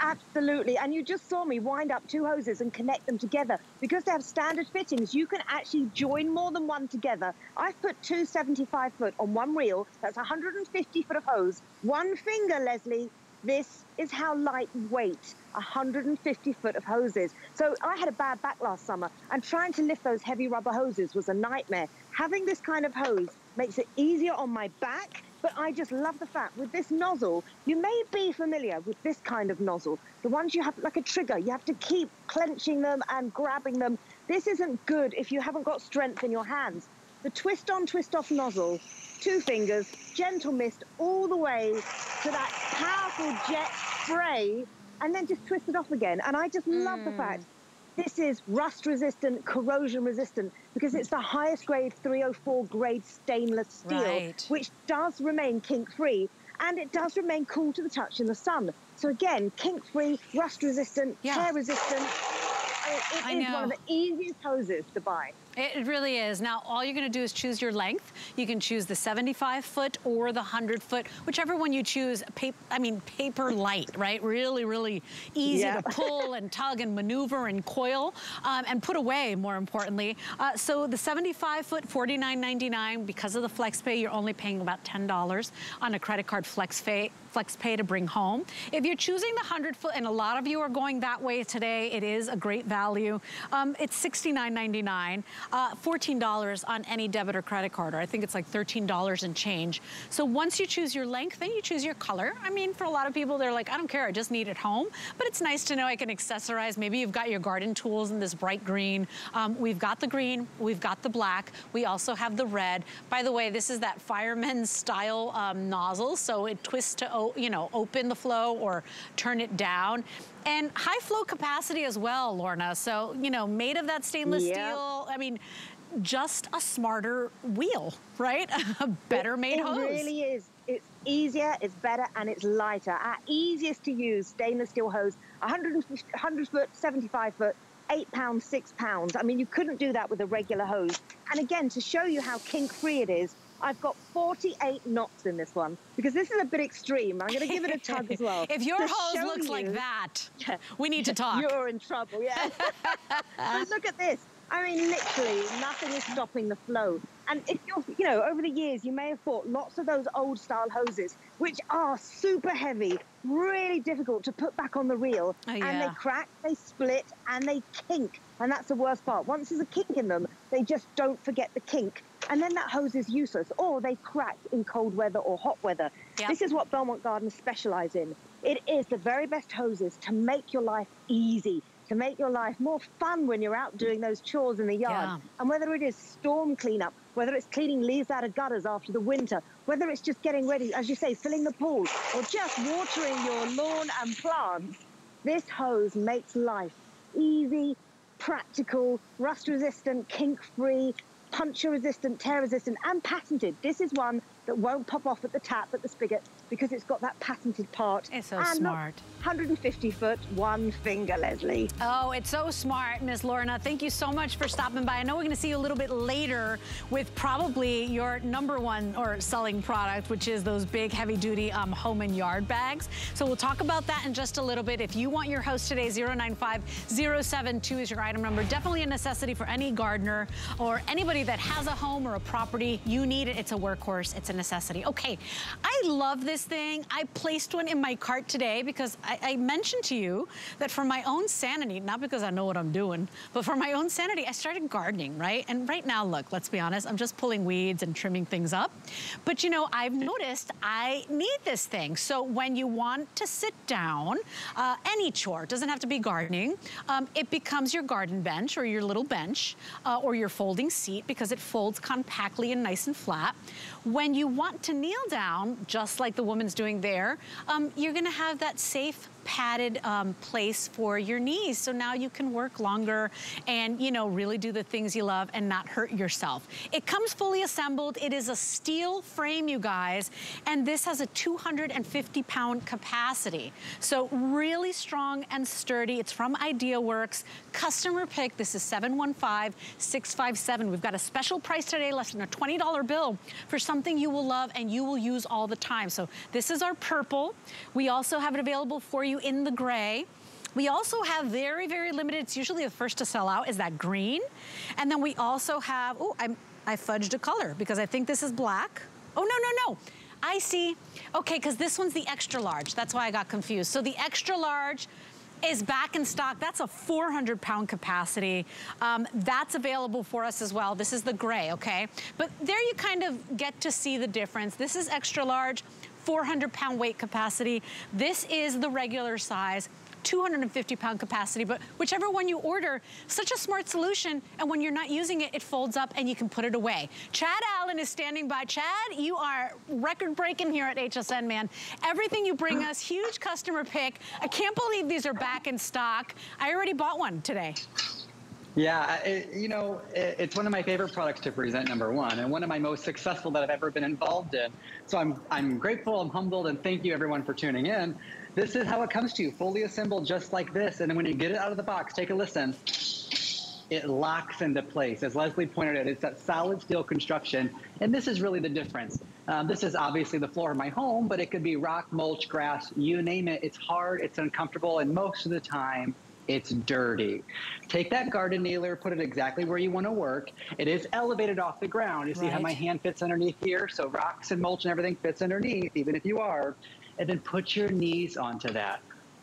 Absolutely, and you just saw me wind up two hoses and connect them together. Because they have standard fittings, you can actually join more than one together. I've put two seventy-five foot on one reel. That's one hundred fifty foot of hose. One finger, Lesley. This is how lightweight one hundred fifty foot of hoses. So I had a bad back last summer, and trying to lift those heavy rubber hoses was a nightmare. Having this kind of hose makes it easier on my back, but I just love the fact with this nozzle, you may be familiar with this kind of nozzle. The ones you have like a trigger, you have to keep clenching them and grabbing them. This isn't good if you haven't got strength in your hands. The twist on, twist off nozzle, two fingers, gentle mist all the way to that powerful jet spray, and then just twist it off again. And I just love mm. the fact this is rust resistant, corrosion resistant, because it's the highest grade three oh four grade stainless steel, right. which does remain kink free, and it does remain cool to the touch in the sun. So again, kink free, rust resistant, yeah. tear resistant. It I is know. one of the easiest hoses to buy. It really is. Now, all you're going to do is choose your length. You can choose the seventy-five foot or the one hundred foot, whichever one you choose. Paper, I mean, paper light, right? Really, really easy yeah. to pull and tug and maneuver and coil um, and put away, more importantly. Uh, so the seventy-five foot, forty-nine ninety-nine, because of the FlexPay, you're only paying about ten dollars on a credit card FlexPay, FlexPay to bring home. If you're choosing the one hundred foot, and a lot of you are going that way today, it is a great value. Um, it's sixty-nine ninety-nine. Uh, fourteen dollars on any debit or credit card, or I think it's like thirteen dollars and change. So once you choose your length, then you choose your color. I mean, for a lot of people, they're like, I don't care, I just need it home. But it's nice to know I can accessorize. Maybe you've got your garden tools in this bright green. Um, we've got the green, we've got the black, we also have the red. By the way, this is that fireman style um, nozzle, so it twists to, you know, open the flow or turn it down. And high flow capacity as well, Lorna. So, you know, made of that stainless yep. steel. I mean, just a smarter wheel, right? A better made hose. It really is. It's easier, it's better, and it's lighter. Our easiest to use stainless steel hose, one hundred foot, seventy-five foot, eight pounds, six pounds. I mean, you couldn't do that with a regular hose. And again, to show you how kink-free it is, I've got forty-eight knots in this one, because this is a bit extreme. I'm going to give it a tug as well. If your hose looks you, like that, yeah, we need to talk. You're in trouble, yeah. But look at this. I mean, literally, nothing is stopping the flow. And if you're, you know, over the years, you may have bought lots of those old-style hoses, which are super heavy, really difficult to put back on the reel. Oh, yeah. And they crack, they split, and they kink. And that's the worst part. Once there's a kink in them, they just don't forget the kink. And then that hose is useless, or they crack in cold weather or hot weather. Yep. This is what Belmont Gardens specialize in. It is the very best hoses to make your life easy, to make your life more fun when you're out doing those chores in the yard. Yeah. And whether it is storm cleanup, whether it's cleaning leaves out of gutters after the winter, whether it's just getting ready, as you say, filling the pool, or just watering your lawn and plants, this hose makes life easy, practical, rust-resistant, kink-free, puncture-resistant, tear-resistant, and patented. This is one that won't pop off at the tap, at the spigot, because it's got that patented part. It's so and smart. one hundred fifty foot, one finger, Lesley. Oh, it's so smart, Miss Lorna. Thank you so much for stopping by. I know we're going to see you a little bit later with probably your number one or selling product, which is those big heavy-duty um, home and yard bags. So we'll talk about that in just a little bit. If you want your host today, zero nine five zero seven two is your item number. Definitely a necessity for any gardener or anybody that has a home or a property. You need it. It's a workhorse. It's a necessity. Okay, I love this thing. I placed one in my cart today because I, I mentioned to you that for my own sanity, not because I know what I'm doing, but for my own sanity, I started gardening, right? And right now, look, let's be honest, I'm just pulling weeds and trimming things up. But you know, I've noticed I need this thing. So when you want to sit down, uh, any chore, it doesn't have to be gardening, um, it becomes your garden bench or your little bench uh, or your folding seat, because it folds compactly and nice and flat. When you want to kneel down, just like the woman's doing there, um, you're gonna have that safe padded um, place for your knees. So now you can work longer and, you know, really do the things you love and not hurt yourself. It comes fully assembled. It is a steel frame, you guys, and this has a two hundred fifty pound capacity. So really strong and sturdy. It's from IdeaWorks. Customer pick. This is seven one five, six five seven. We've got a special price today, less than a twenty dollar bill for something you will love and you will use all the time. So this is our purple. We also have it available for you in the gray. We also have very, very limited, it's usually the first to sell out, is that green. And then we also have, oh, I'm, I fudged a color because I think this is black. Oh, no, no, no. I see. Okay, because this one's the extra large. That's why I got confused. So the extra large is back in stock. That's a four hundred pound capacity. Um, that's available for us as well. This is the gray, okay? But there you kind of get to see the difference. This is extra large. four hundred pound weight capacity. This is the regular size, two hundred fifty pound capacity, but whichever one you order, such a smart solution, and when you're not using it, it folds up and you can put it away. Chad Allen is standing by. Chad, you are record-breaking here at H S N, man. Everything you bring us, huge customer pick. I can't believe these are back in stock. I already bought one today. Yeah, it, you know, it, it's one of my favorite products to present, number one, and one of my most successful that I've ever been involved in. So I'm, I'm grateful, I'm humbled, and thank you everyone for tuning in. This is how it comes to you, fully assembled just like this, and then when you get it out of the box, take a listen. It locks into place. As Lesley pointed out, it's that solid steel construction, and this is really the difference. Um, this is obviously the floor of my home, but it could be rock, mulch, grass, you name it. It's hard, it's uncomfortable, and most of the time, it's dirty. Take that garden nailer, put it exactly where you want to work. It is elevated off the ground. You see right. how my hand fits underneath here? So rocks and mulch and everything fits underneath, even if you are. And then put your knees onto that.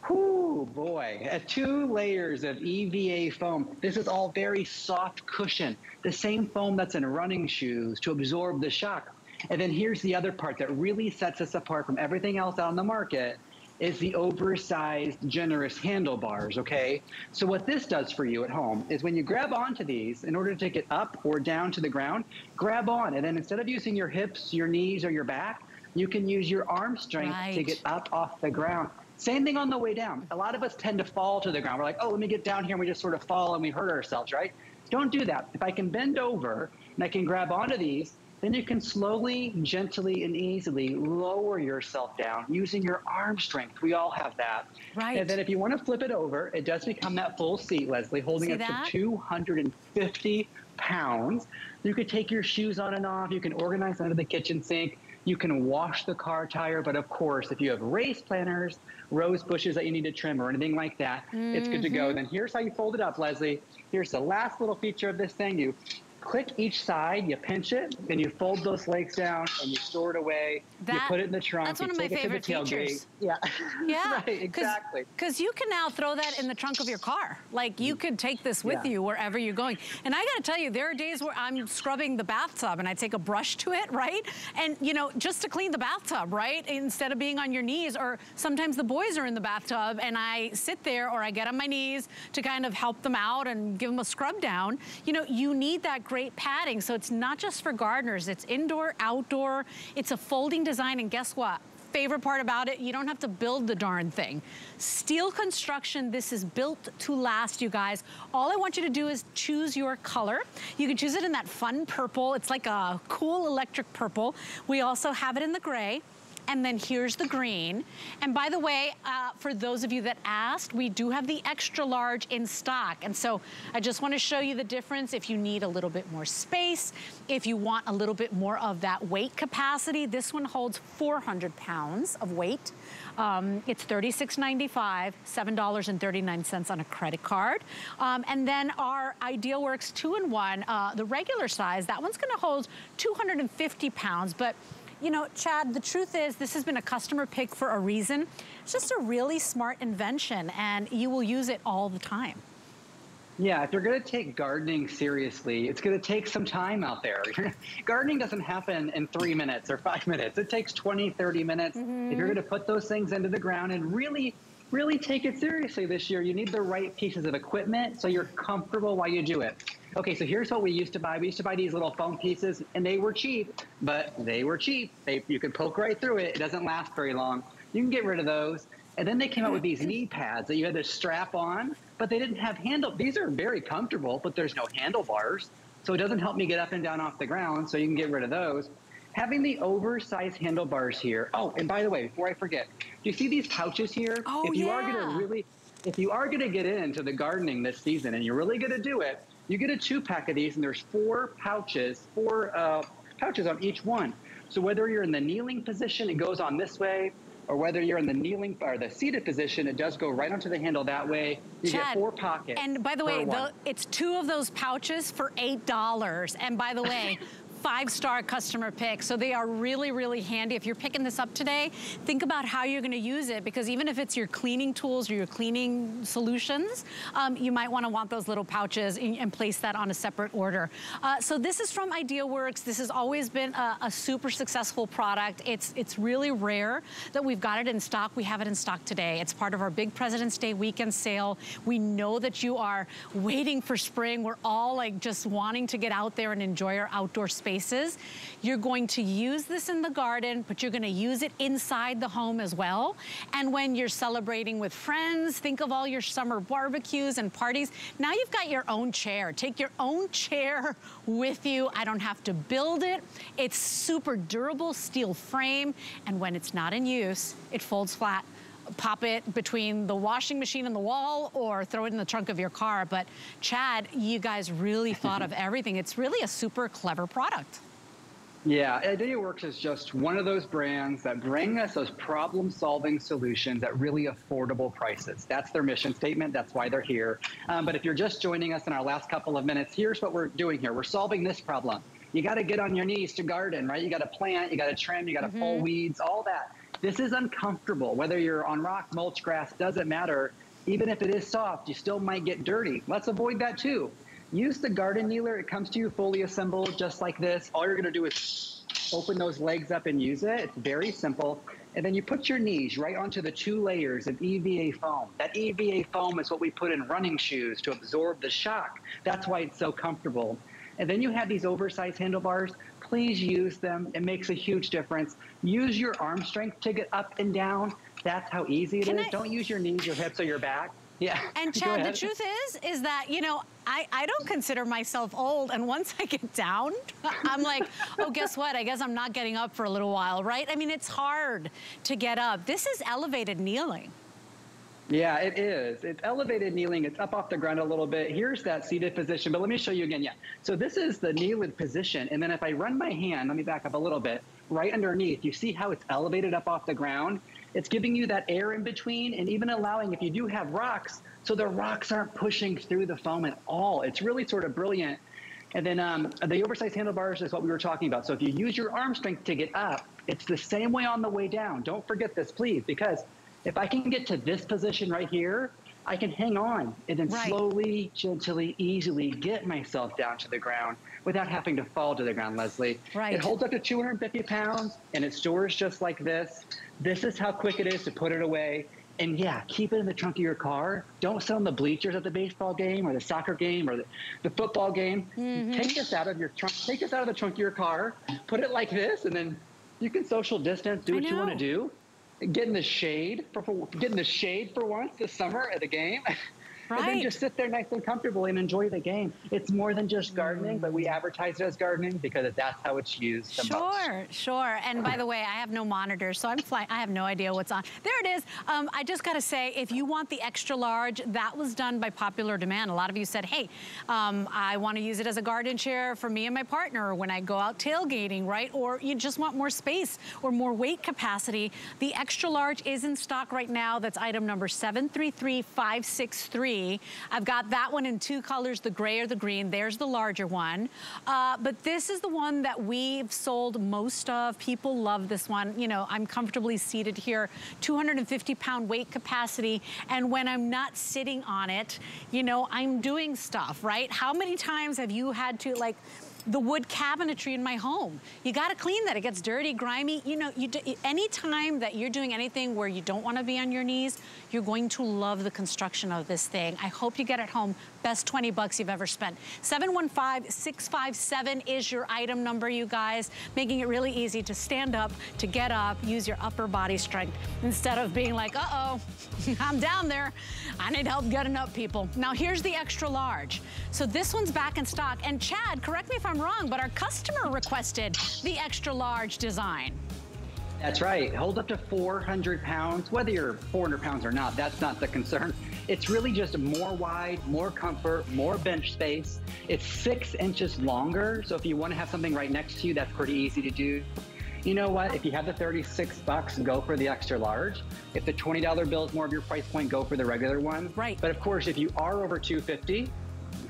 Whoo, boy. Uh, two layers of E V A foam. This is all very soft cushion. The same foam that's in running shoes to absorb the shock. And then here's the other part that really sets us apart from everything else out on the market. Is the oversized, generous handlebars, okay? So what this does for you at home is when you grab onto these, in order to get up or down to the ground, grab on, and then instead of using your hips, your knees, or your back, you can use your arm strength right. to get up off the ground. Same thing on the way down. A lot of us tend to fall to the ground. We're like, oh, let me get down here, and we just sort of fall and we hurt ourselves, right? Don't do that. If I can bend over and I can grab onto these, Then you can slowly, gently, and easily lower yourself down using your arm strength. We all have that. Right. And then if you want to flip it over, it does become that full seat, Lesley, holding up to two hundred fifty pounds. You could take your shoes on and off. You can organize under the kitchen sink. You can wash the car tire, but of course, if you have race planters, rose bushes that you need to trim or anything like that, mm-hmm. it's good to go. Then here's how you fold it up, Lesley. Here's the last little feature of this thing. You click each side, you pinch it, and you fold those legs down, and you store it away. That, you put it in the trunk. That's one of my favorite features. Yeah. Yeah. Right, exactly. Because you can now throw that in the trunk of your car. Like, you could take this with yeah. you wherever you're going. And I got to tell you, there are days where I'm scrubbing the bathtub, and I take a brush to it, right? And, you know, just to clean the bathtub, right? Instead of being on your knees, or sometimes the boys are in the bathtub, and I sit there, or I get on my knees to kind of help them out and give them a scrub down. You know, you need that great Great padding. So it's not just for gardeners, it's indoor, outdoor, it's a folding design, and guess what? Favorite part about it, you don't have to build the darn thing. Steel construction, this is built to last, you guys. All I want you to do is choose your color. You can choose it in that fun purple, it's like a cool electric purple. We also have it in the gray. And then here's the green. And by the way, uh, for those of you that asked, we do have the extra large in stock. And so I just want to show you the difference. If you need a little bit more space, if you want a little bit more of that weight capacity, this one holds four hundred pounds of weight. Um, it's thirty-six ninety-five, seven dollars and thirty-nine cents on a credit card. Um, and then our IdeaWorks two in one, uh, the regular size, that one's going to hold two hundred fifty pounds, but you know, Chad, the truth is this has been a customer pick for a reason. It's just a really smart invention, and you will use it all the time. Yeah, if you're going to take gardening seriously, it's going to take some time out there. Gardening doesn't happen in three minutes or five minutes. It takes twenty, thirty minutes. Mm-hmm. If you're going to put those things into the ground and really, really take it seriously this year, you need the right pieces of equipment so you're comfortable while you do it. Okay, so here's what we used to buy. We used to buy these little foam pieces, and they were cheap, but they were cheap. They, you could poke right through it. It doesn't last very long. You can get rid of those. And then they came out with these knee pads that you had to strap on, but they didn't have handle. These are very comfortable, but there's no handlebars, so it doesn't help me get up and down off the ground, so you can get rid of those. Having the oversized handlebars here. Oh, and by the way, before I forget, do you see these pouches here? Oh, if you yeah. are gonna really, if you are gonna get into the gardening this season and you're really gonna do it, you get a two-pack of these, and there's four pouches, four uh, pouches on each one. So whether you're in the kneeling position, it goes on this way, or whether you're in the kneeling or the seated position, it does go right onto the handle that way. You Chad, get four pockets. And by the way, the, it's two of those pouches for eight dollars. And by the way, five-star customer pick. So they are really, really handy. If you're picking this up today, think about how you're going to use it, because even if it's your cleaning tools or your cleaning solutions, um, you might want to want those little pouches and, and place that on a separate order. Uh, so this is from IdeaWorks. This has always been a, a super successful product. It's, it's really rare that we've got it in stock. We have it in stock today. It's part of our big President's Day weekend sale. We know that you are waiting for spring. We're all like just wanting to get out there and enjoy our outdoor space. You're going to use this in the garden, but you're going to use it inside the home as well. And when you're celebrating with friends, think of all your summer barbecues and parties. Now you've got your own chair. Take your own chair with you. I don't have to build it. It's super durable steel frame. And when it's not in use, it folds flat. Pop it between the washing machine and the wall, or throw it in the trunk of your car. But Chad, you guys really thought of everything. It's really a super clever product. Yeah, IdeaWorks is just one of those brands that bring us those problem-solving solutions at really affordable prices. That's their mission statement. That's why they're here. Um, but if you're just joining us in our last couple of minutes, here's what we're doing here. We're solving this problem. You got to get on your knees to garden, right? You got to plant, you got to trim, you got to mm-hmm. pull weeds, all that. This is uncomfortable. Whether you're on rock, mulch, grass, doesn't matter. Even if it is soft, you still might get dirty. Let's avoid that too. Use the garden kneeler. It comes to you fully assembled, just like this. All you're gonna do is open those legs up and use it. It's very simple. And then you put your knees right onto the two layers of E V A foam. That E V A foam is what we put in running shoes to absorb the shock. That's why it's so comfortable. And then you have these oversized handlebars. Please use them. It makes a huge difference. Use your arm strength to get up and down. That's how easy it Can is. I... Don't use your knees, your hips, or your back. Yeah. And Chad, the truth is, is that, you know, I, I don't consider myself old, and once I get down, I'm like, oh, guess what? I guess I'm not getting up for a little while, right? I mean, it's hard to get up. This is elevated kneeling. Yeah, it is. It's elevated kneeling. It's up off the ground a little bit. Here's that seated position, but let me show you again. Yeah. So this is the kneeled position. And then if I run my hand, let me back up a little bit, right underneath, you see how it's elevated up off the ground? It's giving you that air in between and even allowing, if you do have rocks, so the rocks aren't pushing through the foam at all. It's really sort of brilliant. And then um, the oversized handlebars is what we were talking about. So if you use your arm strength to get up, it's the same way on the way down. Don't forget this, please, because if I can get to this position right here, I can hang on and then right. slowly, gently, easily get myself down to the ground without having to fall to the ground, Lesley. Right. It holds up to two hundred fifty pounds, and it stores just like this. This is how quick it is to put it away. And yeah, keep it in the trunk of your car. Don't sit on the bleachers at the baseball game or the soccer game or the, the football game. Mm-hmm. Take this out of your trunk. Take this out of the trunk of your car. Put it like this, and then you can social distance, do what you want to do. Get in the shade for, for get in the shade for once this summer at the game. Right. And then just sit there nice and comfortable and enjoy the game. It's more than just gardening, but we advertise it as gardening because that's how it's used the sure, most. Sure, sure. And by the way, I have no monitor, so I'm flying. I have no idea what's on. There it is. Um, I just got to say, if you want the extra large, that was done by popular demand. A lot of you said, hey, um, I want to use it as a garden chair for me and my partner when I go out tailgating, right? Or you just want more space or more weight capacity. The extra large is in stock right now. That's item number seven three three five six three. I've got that one in two colors, the gray or the green. There's the larger one. Uh, but this is the one that we've sold most of. People love this one. You know, I'm comfortably seated here, two hundred fifty pound weight capacity. And when I'm not sitting on it, you know, I'm doing stuff, right? How many times have you had to, like, the wood cabinetry in my home? You gotta clean that, it gets dirty, grimy. You know, you do, any time that you're doing anything where you don't wanna be on your knees, you're going to love the construction of this thing. I hope you get it home. Best twenty bucks you've ever spent. seven one five six five seven is your item number, you guys, making it really easy to stand up, to get up, use your upper body strength instead of being like, uh-oh, I'm down there. I need help getting up, people. Now here's the extra large. So this one's back in stock. And Chad, correct me if I'm wrong, but our customer requested the extra large design. That's right. Hold up to four hundred pounds, whether you're four hundred pounds or not. That's not the concern. It's really just more wide, more comfort, more bench space. It's six inches longer, so if you want to have something right next to you, that's pretty easy to do. You know what, if you have the thirty-six bucks, go for the extra large. If the twenty dollar bill is more of your price point, go for the regular one. Right. But of course, if you are over two fifty,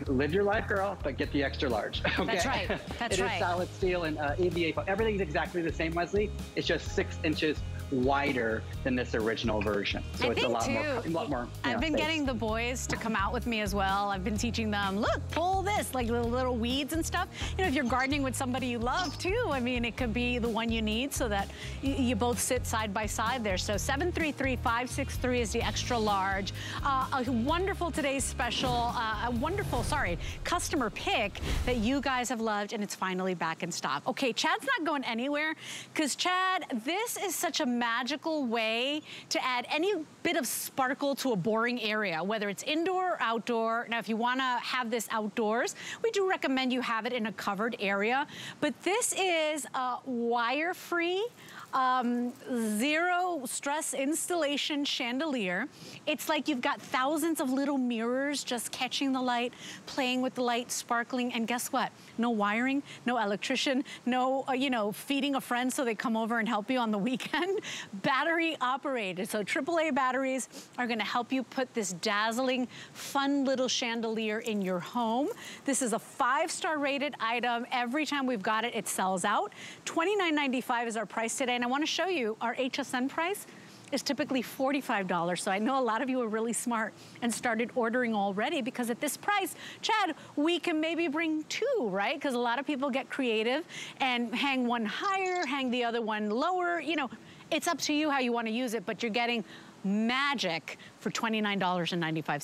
live your life, girl, but get the extra large. Okay? That's right. That's right. It is solid steel and uh, A V A. Everything's exactly the same, Lesley. It's just six inches wider than this original version. So I it's think a lot too, more. A lot more I've know, been space. Getting the boys to come out with me as well. I've been teaching them, look, pull this, like little, little weeds and stuff. You know, if you're gardening with somebody you love too, I mean, it could be the one you need so that you both sit side by side there. So seven three three five six three is the extra large. Uh, a wonderful today's special, uh, a wonderful, sorry, customer pick that you guys have loved, and it's finally back in stock. Okay, Chad's not going anywhere because Chad, this is such a magical way to add any bit of sparkle to a boring area, whether it's indoor or outdoor. Now, if you want to have this outdoors, we do recommend you have it in a covered area, but this is a wire-free, Um, zero stress installation chandelier. It's like you've got thousands of little mirrors just catching the light, playing with the light, sparkling, and guess what? No wiring, no electrician, no, uh, you know, feeding a friend so they come over and help you on the weekend. Battery operated. So triple A batteries are gonna help you put this dazzling, fun little chandelier in your home. This is a five-star rated item. Every time we've got it, it sells out. twenty-nine ninety-five is our price today, and I want to show you our H S N price is typically forty-five dollars. So I know a lot of you are really smart and started ordering already because at this price, Chad, we can maybe bring two, right? Because a lot of people get creative and hang one higher, hang the other one lower. You know, it's up to you how you want to use it, but you're getting magic for twenty-nine ninety-five.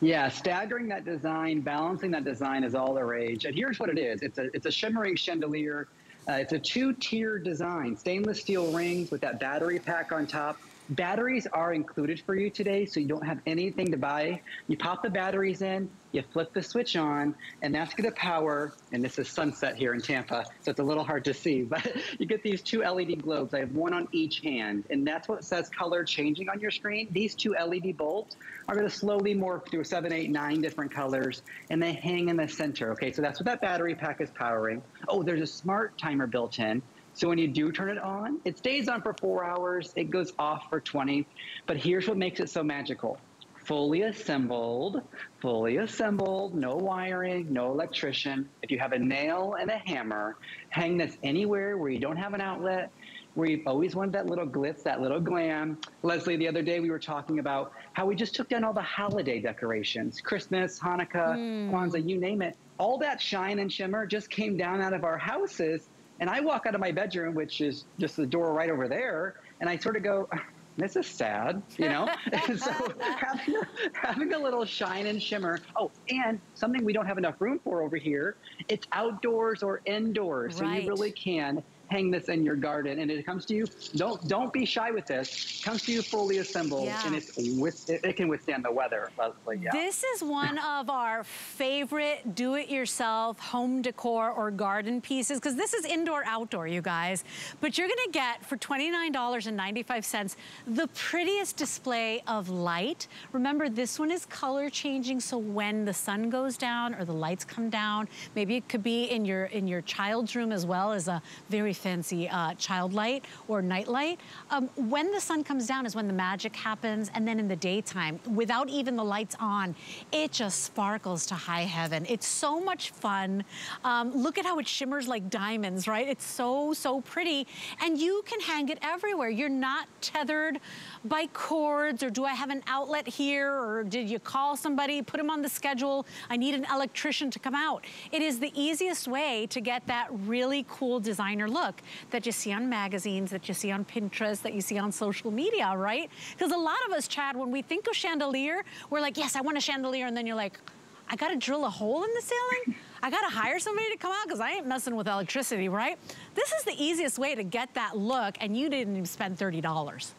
Yeah, staggering that design, balancing that design is all the rage. And here's what it is. It's a, it's a shimmering chandelier. Uh, it's a two-tier design, stainless steel rings with that battery pack on top. Batteries are included for you today, so you don't have anything to buy. You pop the batteries in, you flip the switch on, and that's gonna power, and this is sunset here in Tampa, so it's a little hard to see, but you get these two L E D globes. I have one on each hand, and that's what says color changing on your screen. These two L E D bulbs are gonna slowly morph through seven, eight, nine different colors, and they hang in the center, okay? So that's what that battery pack is powering. Oh, there's a smart timer built in. So when you do turn it on, it stays on for four hours, it goes off for twenty, but here's what makes it so magical. Fully assembled, fully assembled, no wiring, no electrician. If you have a nail and a hammer, hang this anywhere where you don't have an outlet, where you've always wanted that little glitz, that little glam. Lesley, the other day we were talking about how we just took down all the holiday decorations, Christmas, Hanukkah, mm. Kwanzaa, you name it. All that shine and shimmer just came down out of our houses. And I walk out of my bedroom, which is just the door right over there, and I sort of go, this is sad, you know? And so having a, having a little shine and shimmer. Oh, and something we don't have enough room for over here, it's outdoors or indoors. Right. So you really can hang this in your garden. And it comes to you, don't don't be shy with this, it comes to you fully assembled, yeah. and it's with, it, it can withstand the weather. Leslie, yeah. This is one of our favorite do-it-yourself home decor or garden pieces, because this is indoor-outdoor, you guys. But you're gonna get, for twenty-nine ninety-five, the prettiest display of light. Remember, this one is color-changing, so when the sun goes down or the lights come down, maybe it could be in your, in your child's room as well as a very fancy uh, child light or night light. Um, when the sun comes down is when the magic happens, and then in the daytime, without even the lights on, it just sparkles to high heaven. It's so much fun. Um, look at how it shimmers like diamonds, right? It's so, so pretty, and you can hang it everywhere. You're not tethered by cords, or do I have an outlet here, or did you call somebody, put them on the schedule, I need an electrician to come out. It is the easiest way to get that really cool designer look that you see on magazines, that you see on Pinterest, that you see on social media, right? Because a lot of us, Chad, when we think of chandelier, we're like, yes, I want a chandelier, and then you're like, I gotta drill a hole in the ceiling? I gotta hire somebody to come out because I ain't messing with electricity, right? This is the easiest way to get that look, and you didn't even spend thirty dollars.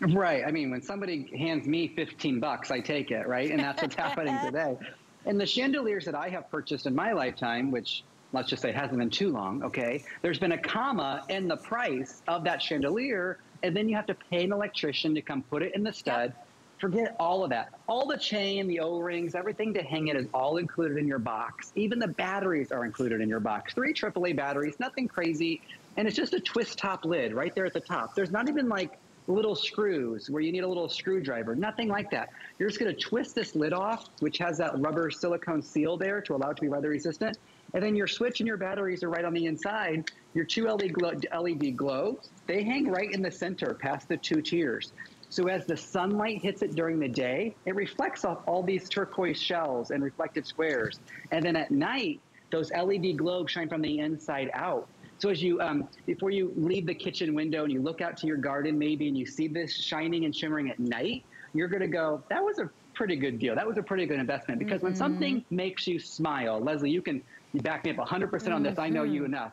Right, I mean, when somebody hands me fifteen bucks, I take it, right? And that's what's happening today. And the chandeliers that I have purchased in my lifetime, which let's just say it hasn't been too long, okay? There's been a comma in the price of that chandelier, and then you have to pay an electrician to come put it in the stud. Yep. Forget all of that. All the chain, the O-rings, everything to hang it is all included in your box. Even the batteries are included in your box. Three triple A batteries, nothing crazy. And it's just a twist top lid right there at the top. There's not even like little screws where you need a little screwdriver, nothing like that. You're just gonna twist this lid off, which has that rubber silicone seal there to allow it to be weather resistant. And then your switch and your batteries are right on the inside. Your two L E D globes, they hang right in the center past the two tiers. So as the sunlight hits it during the day, it reflects off all these turquoise shells and reflected squares. And then at night, those L E D globes shine from the inside out. So as you, um, before you leave the kitchen window and you look out to your garden maybe and you see this shining and shimmering at night, you're gonna go, that was a pretty good deal. That was a pretty good investment, because mm-hmm. when something makes you smile, Leslie, you can you back me up one hundred percent mm-hmm. on this, I know you enough.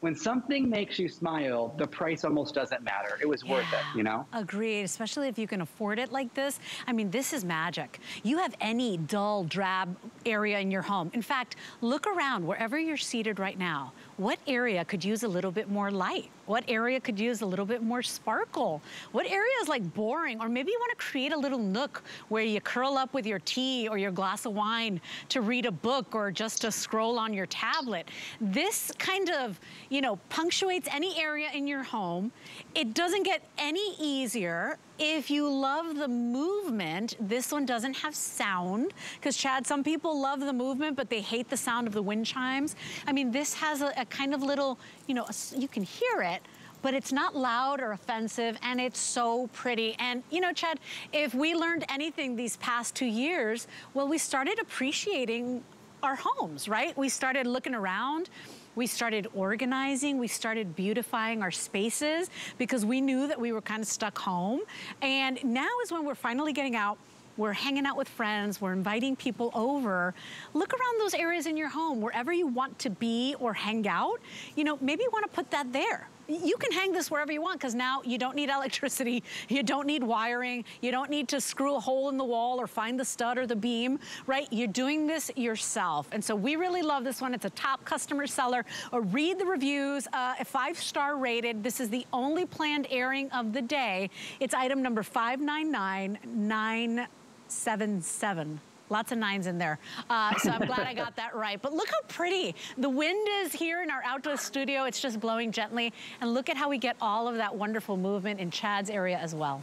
When something makes you smile, the price almost doesn't matter. It was yeah, worth it, you know? Agreed, especially if you can afford it like this. I mean, this is magic. You have any dull, drab area in your home. In fact, look around wherever you're seated right now. What area could use a little bit more light? What area could use a little bit more sparkle? What area is like boring? Or maybe you want to create a little nook where you curl up with your tea or your glass of wine to read a book or just to scroll on your tablet. This kind of, you know, punctuates any area in your home. It doesn't get any easier. If you love the movement, this one doesn't have sound, because Chad, some people love the movement, but they hate the sound of the wind chimes. I mean, this has a, a kind of little, you know, you can hear it, but it's not loud or offensive, and it's so pretty. And you know, Chad, if we learned anything these past two years, well, we started appreciating our homes, right? We started looking around. We started organizing, we started beautifying our spaces, because we knew that we were kind of stuck home. And now is when we're finally getting out, we're hanging out with friends, we're inviting people over. Look around those areas in your home, wherever you want to be or hang out. You know, maybe you want to put that there. you can hang this wherever you want, because now you don't need electricity, you don't need wiring, you don't need to screw a hole in the wall or find the stud or the beam, right? You're doing this yourself. And so we really love this one. It's a top customer seller. Or read the reviews, uh, a five-star rated. This is the only planned airing of the day. It's item number five nine nine nine seven seven. Lots of nines in there. Uh, so I'm glad I got that right. But look how pretty. The wind is here in our outdoor studio. It's just blowing gently. And look at how we get all of that wonderful movement in Chad's area as well.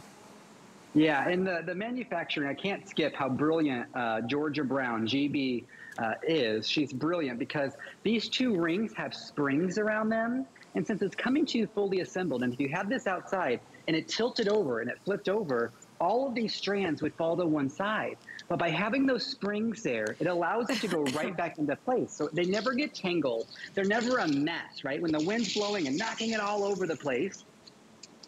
Yeah, and the, the manufacturing, I can't skip how brilliant uh, Georgia Brown, G B, uh, is. She's brilliant because these two rings have springs around them. And since it's coming to you fully assembled, and if you have this outside and it tilted over and it flipped over, all of these strands would fall to one side. But by having those springs there, it allows it to go right back into place. So they never get tangled. They're never a mess, right? When the wind's blowing and knocking it all over the place,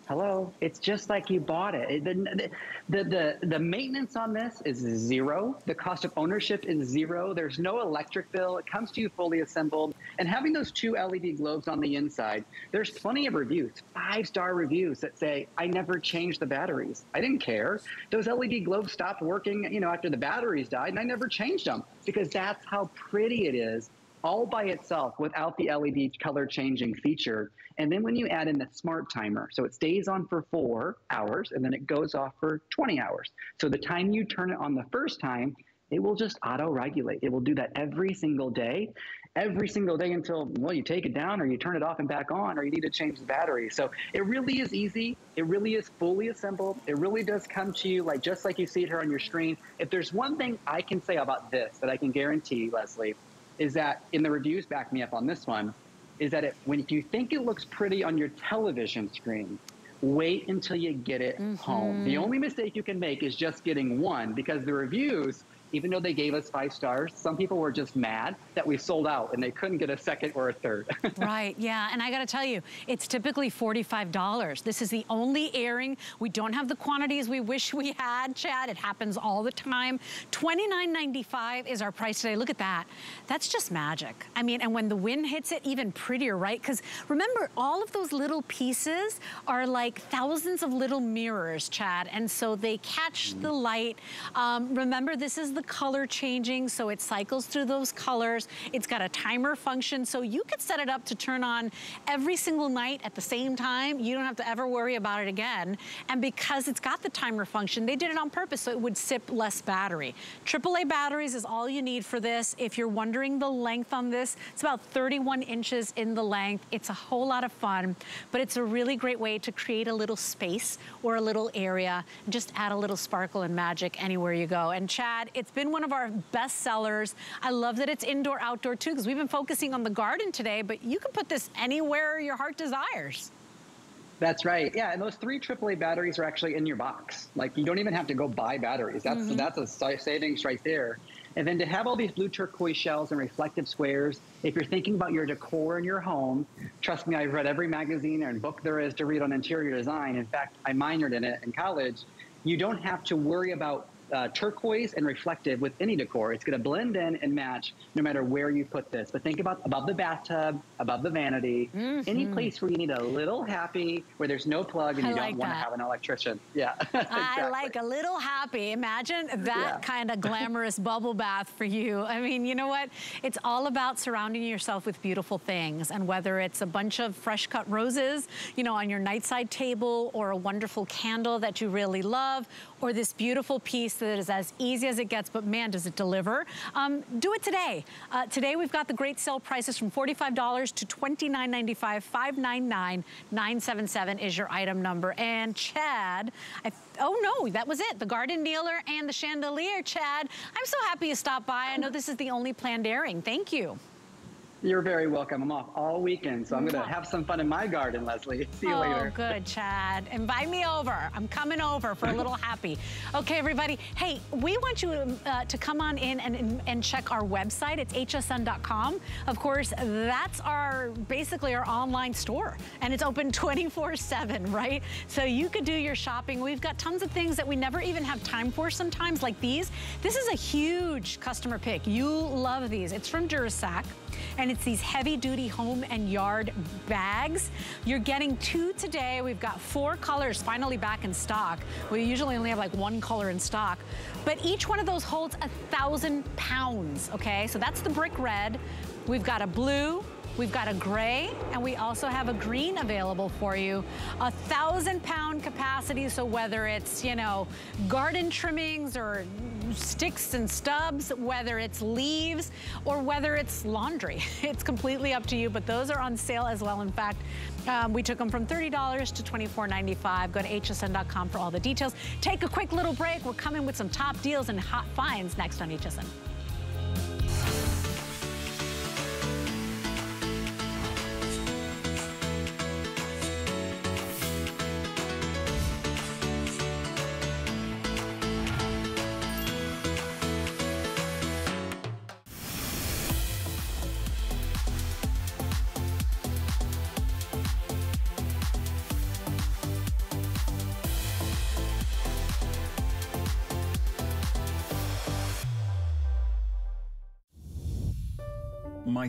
hello, it's just like you bought it. The, the, the, the maintenance on this is zero. The cost of ownership is zero. There's no electric bill. It comes to you fully assembled. And having those two L E D globes on the inside, there's plenty of reviews, five-star reviews that say, I never changed the batteries. I didn't care. Those L E D globes stopped working, you know, after the batteries died, and I never changed them, because that's how pretty it is. All by itself without the L E D color changing feature. And then when you add in the smart timer, so it stays on for four hours and then it goes off for twenty hours. So the time you turn it on the first time, it will just auto-regulate. It will do that every single day, every single day until, well, you take it down or you turn it off and back on or you need to change the battery. So it really is easy. It really is fully assembled. It really does come to you like just like you see it here on your screen. If there's one thing I can say about this that I can guarantee, Lesley, is that, in the reviews back me up on this one, is that it, when if you think it looks pretty on your television screen, wait until you get it mm-hmm. home. The only mistake you can make is just getting one, because the reviews, even though they gave us five stars, some people were just mad that we sold out and they couldn't get a second or a third. Right, yeah, and I gotta tell you, it's typically forty-five dollars. This is the only airing. We don't have the quantities we wish we had, Chad. It happens all the time. twenty-nine ninety-five is our price today. Look at that. That's just magic. I mean, and when the wind hits it, even prettier, right? Because remember, all of those little pieces are like thousands of little mirrors, Chad, and so they catch the light. Um, remember, this is the color changing, so it cycles through those colors. It's got a timer function, so you could set it up to turn on every single night at the same time. You don't have to ever worry about it again. And because it's got the timer function, they did it on purpose so it would sip less battery. triple A batteries is all you need for this. If you're wondering the length on this, it's about thirty-one inches in the length. It's a whole lot of fun, but it's a really great way to create a little space or a little area and just add a little sparkle and magic anywhere you go. And Chad, it's It's been one of our best sellers. I love that it's indoor, outdoor too, because we've been focusing on the garden today, but you can put this anywhere your heart desires. That's right. Yeah, and those three triple A batteries are actually in your box. Like, you don't even have to go buy batteries. That's, mm-hmm. that's a savings right there. And then to have all these blue turquoise shells and reflective squares, if you're thinking about your decor in your home, trust me, I've read every magazine and book there is to read on interior design. In fact, I minored in it in college. You don't have to worry about Uh, turquoise and reflective with any decor. It's going to blend in and match no matter where you put this. But think about above the bathtub, above the vanity, mm-hmm. any place where you need a little happy, where there's no plug and I you like don't want to have an electrician. Yeah, exactly. I like a little happy. Imagine that yeah. kind of glamorous bubble bath for you. I mean, you know what? It's all about surrounding yourself with beautiful things. And whether it's a bunch of fresh cut roses, you know, on your nightside table, or a wonderful candle that you really love, or this beautiful piece that is as easy as it gets, but man, does it deliver. Um, do it today. Uh, today we've got the great sale prices from forty-five dollars to twenty-nine ninety-five. five nine nine nine seven seven is your item number. And Chad, I, oh no, that was it. The garden dealer and the chandelier, Chad. I'm so happy you stopped by. I know this is the only planned airing. Thank you. You're very welcome. I'm off all weekend, so I'm going to have some fun in my garden, Lesley. See you oh, later. Oh, good, Chad. Invite me over. I'm coming over for a little happy. Okay, everybody. Hey, we want you uh, to come on in and, and check our website. It's H S N dot com. Of course, that's our basically our online store, and it's open twenty-four seven, right? So you could do your shopping. We've got tons of things that we never even have time for sometimes, like these. This is a huge customer pick. You love these. It's from DuraSac. and it's these heavy-duty home and yard bags. You're getting two today. We've got four colors finally back in stock. We usually only have like one color in stock, but each one of those holds a thousand pounds, okay? So that's the brick red. We've got a blue, we've got a gray, and we also have a green available for you. A thousand pound capacity, so whether it's, you know, garden trimmings or sticks and stubs, whether it's leaves, or whether it's laundry, it's completely up to you, but those are on sale as well. In fact, um, we took them from thirty dollars to twenty-four ninety-five. Go to H S N dot com for all the details. Take a quick little break. We're coming with some top deals and hot finds next on H S N. My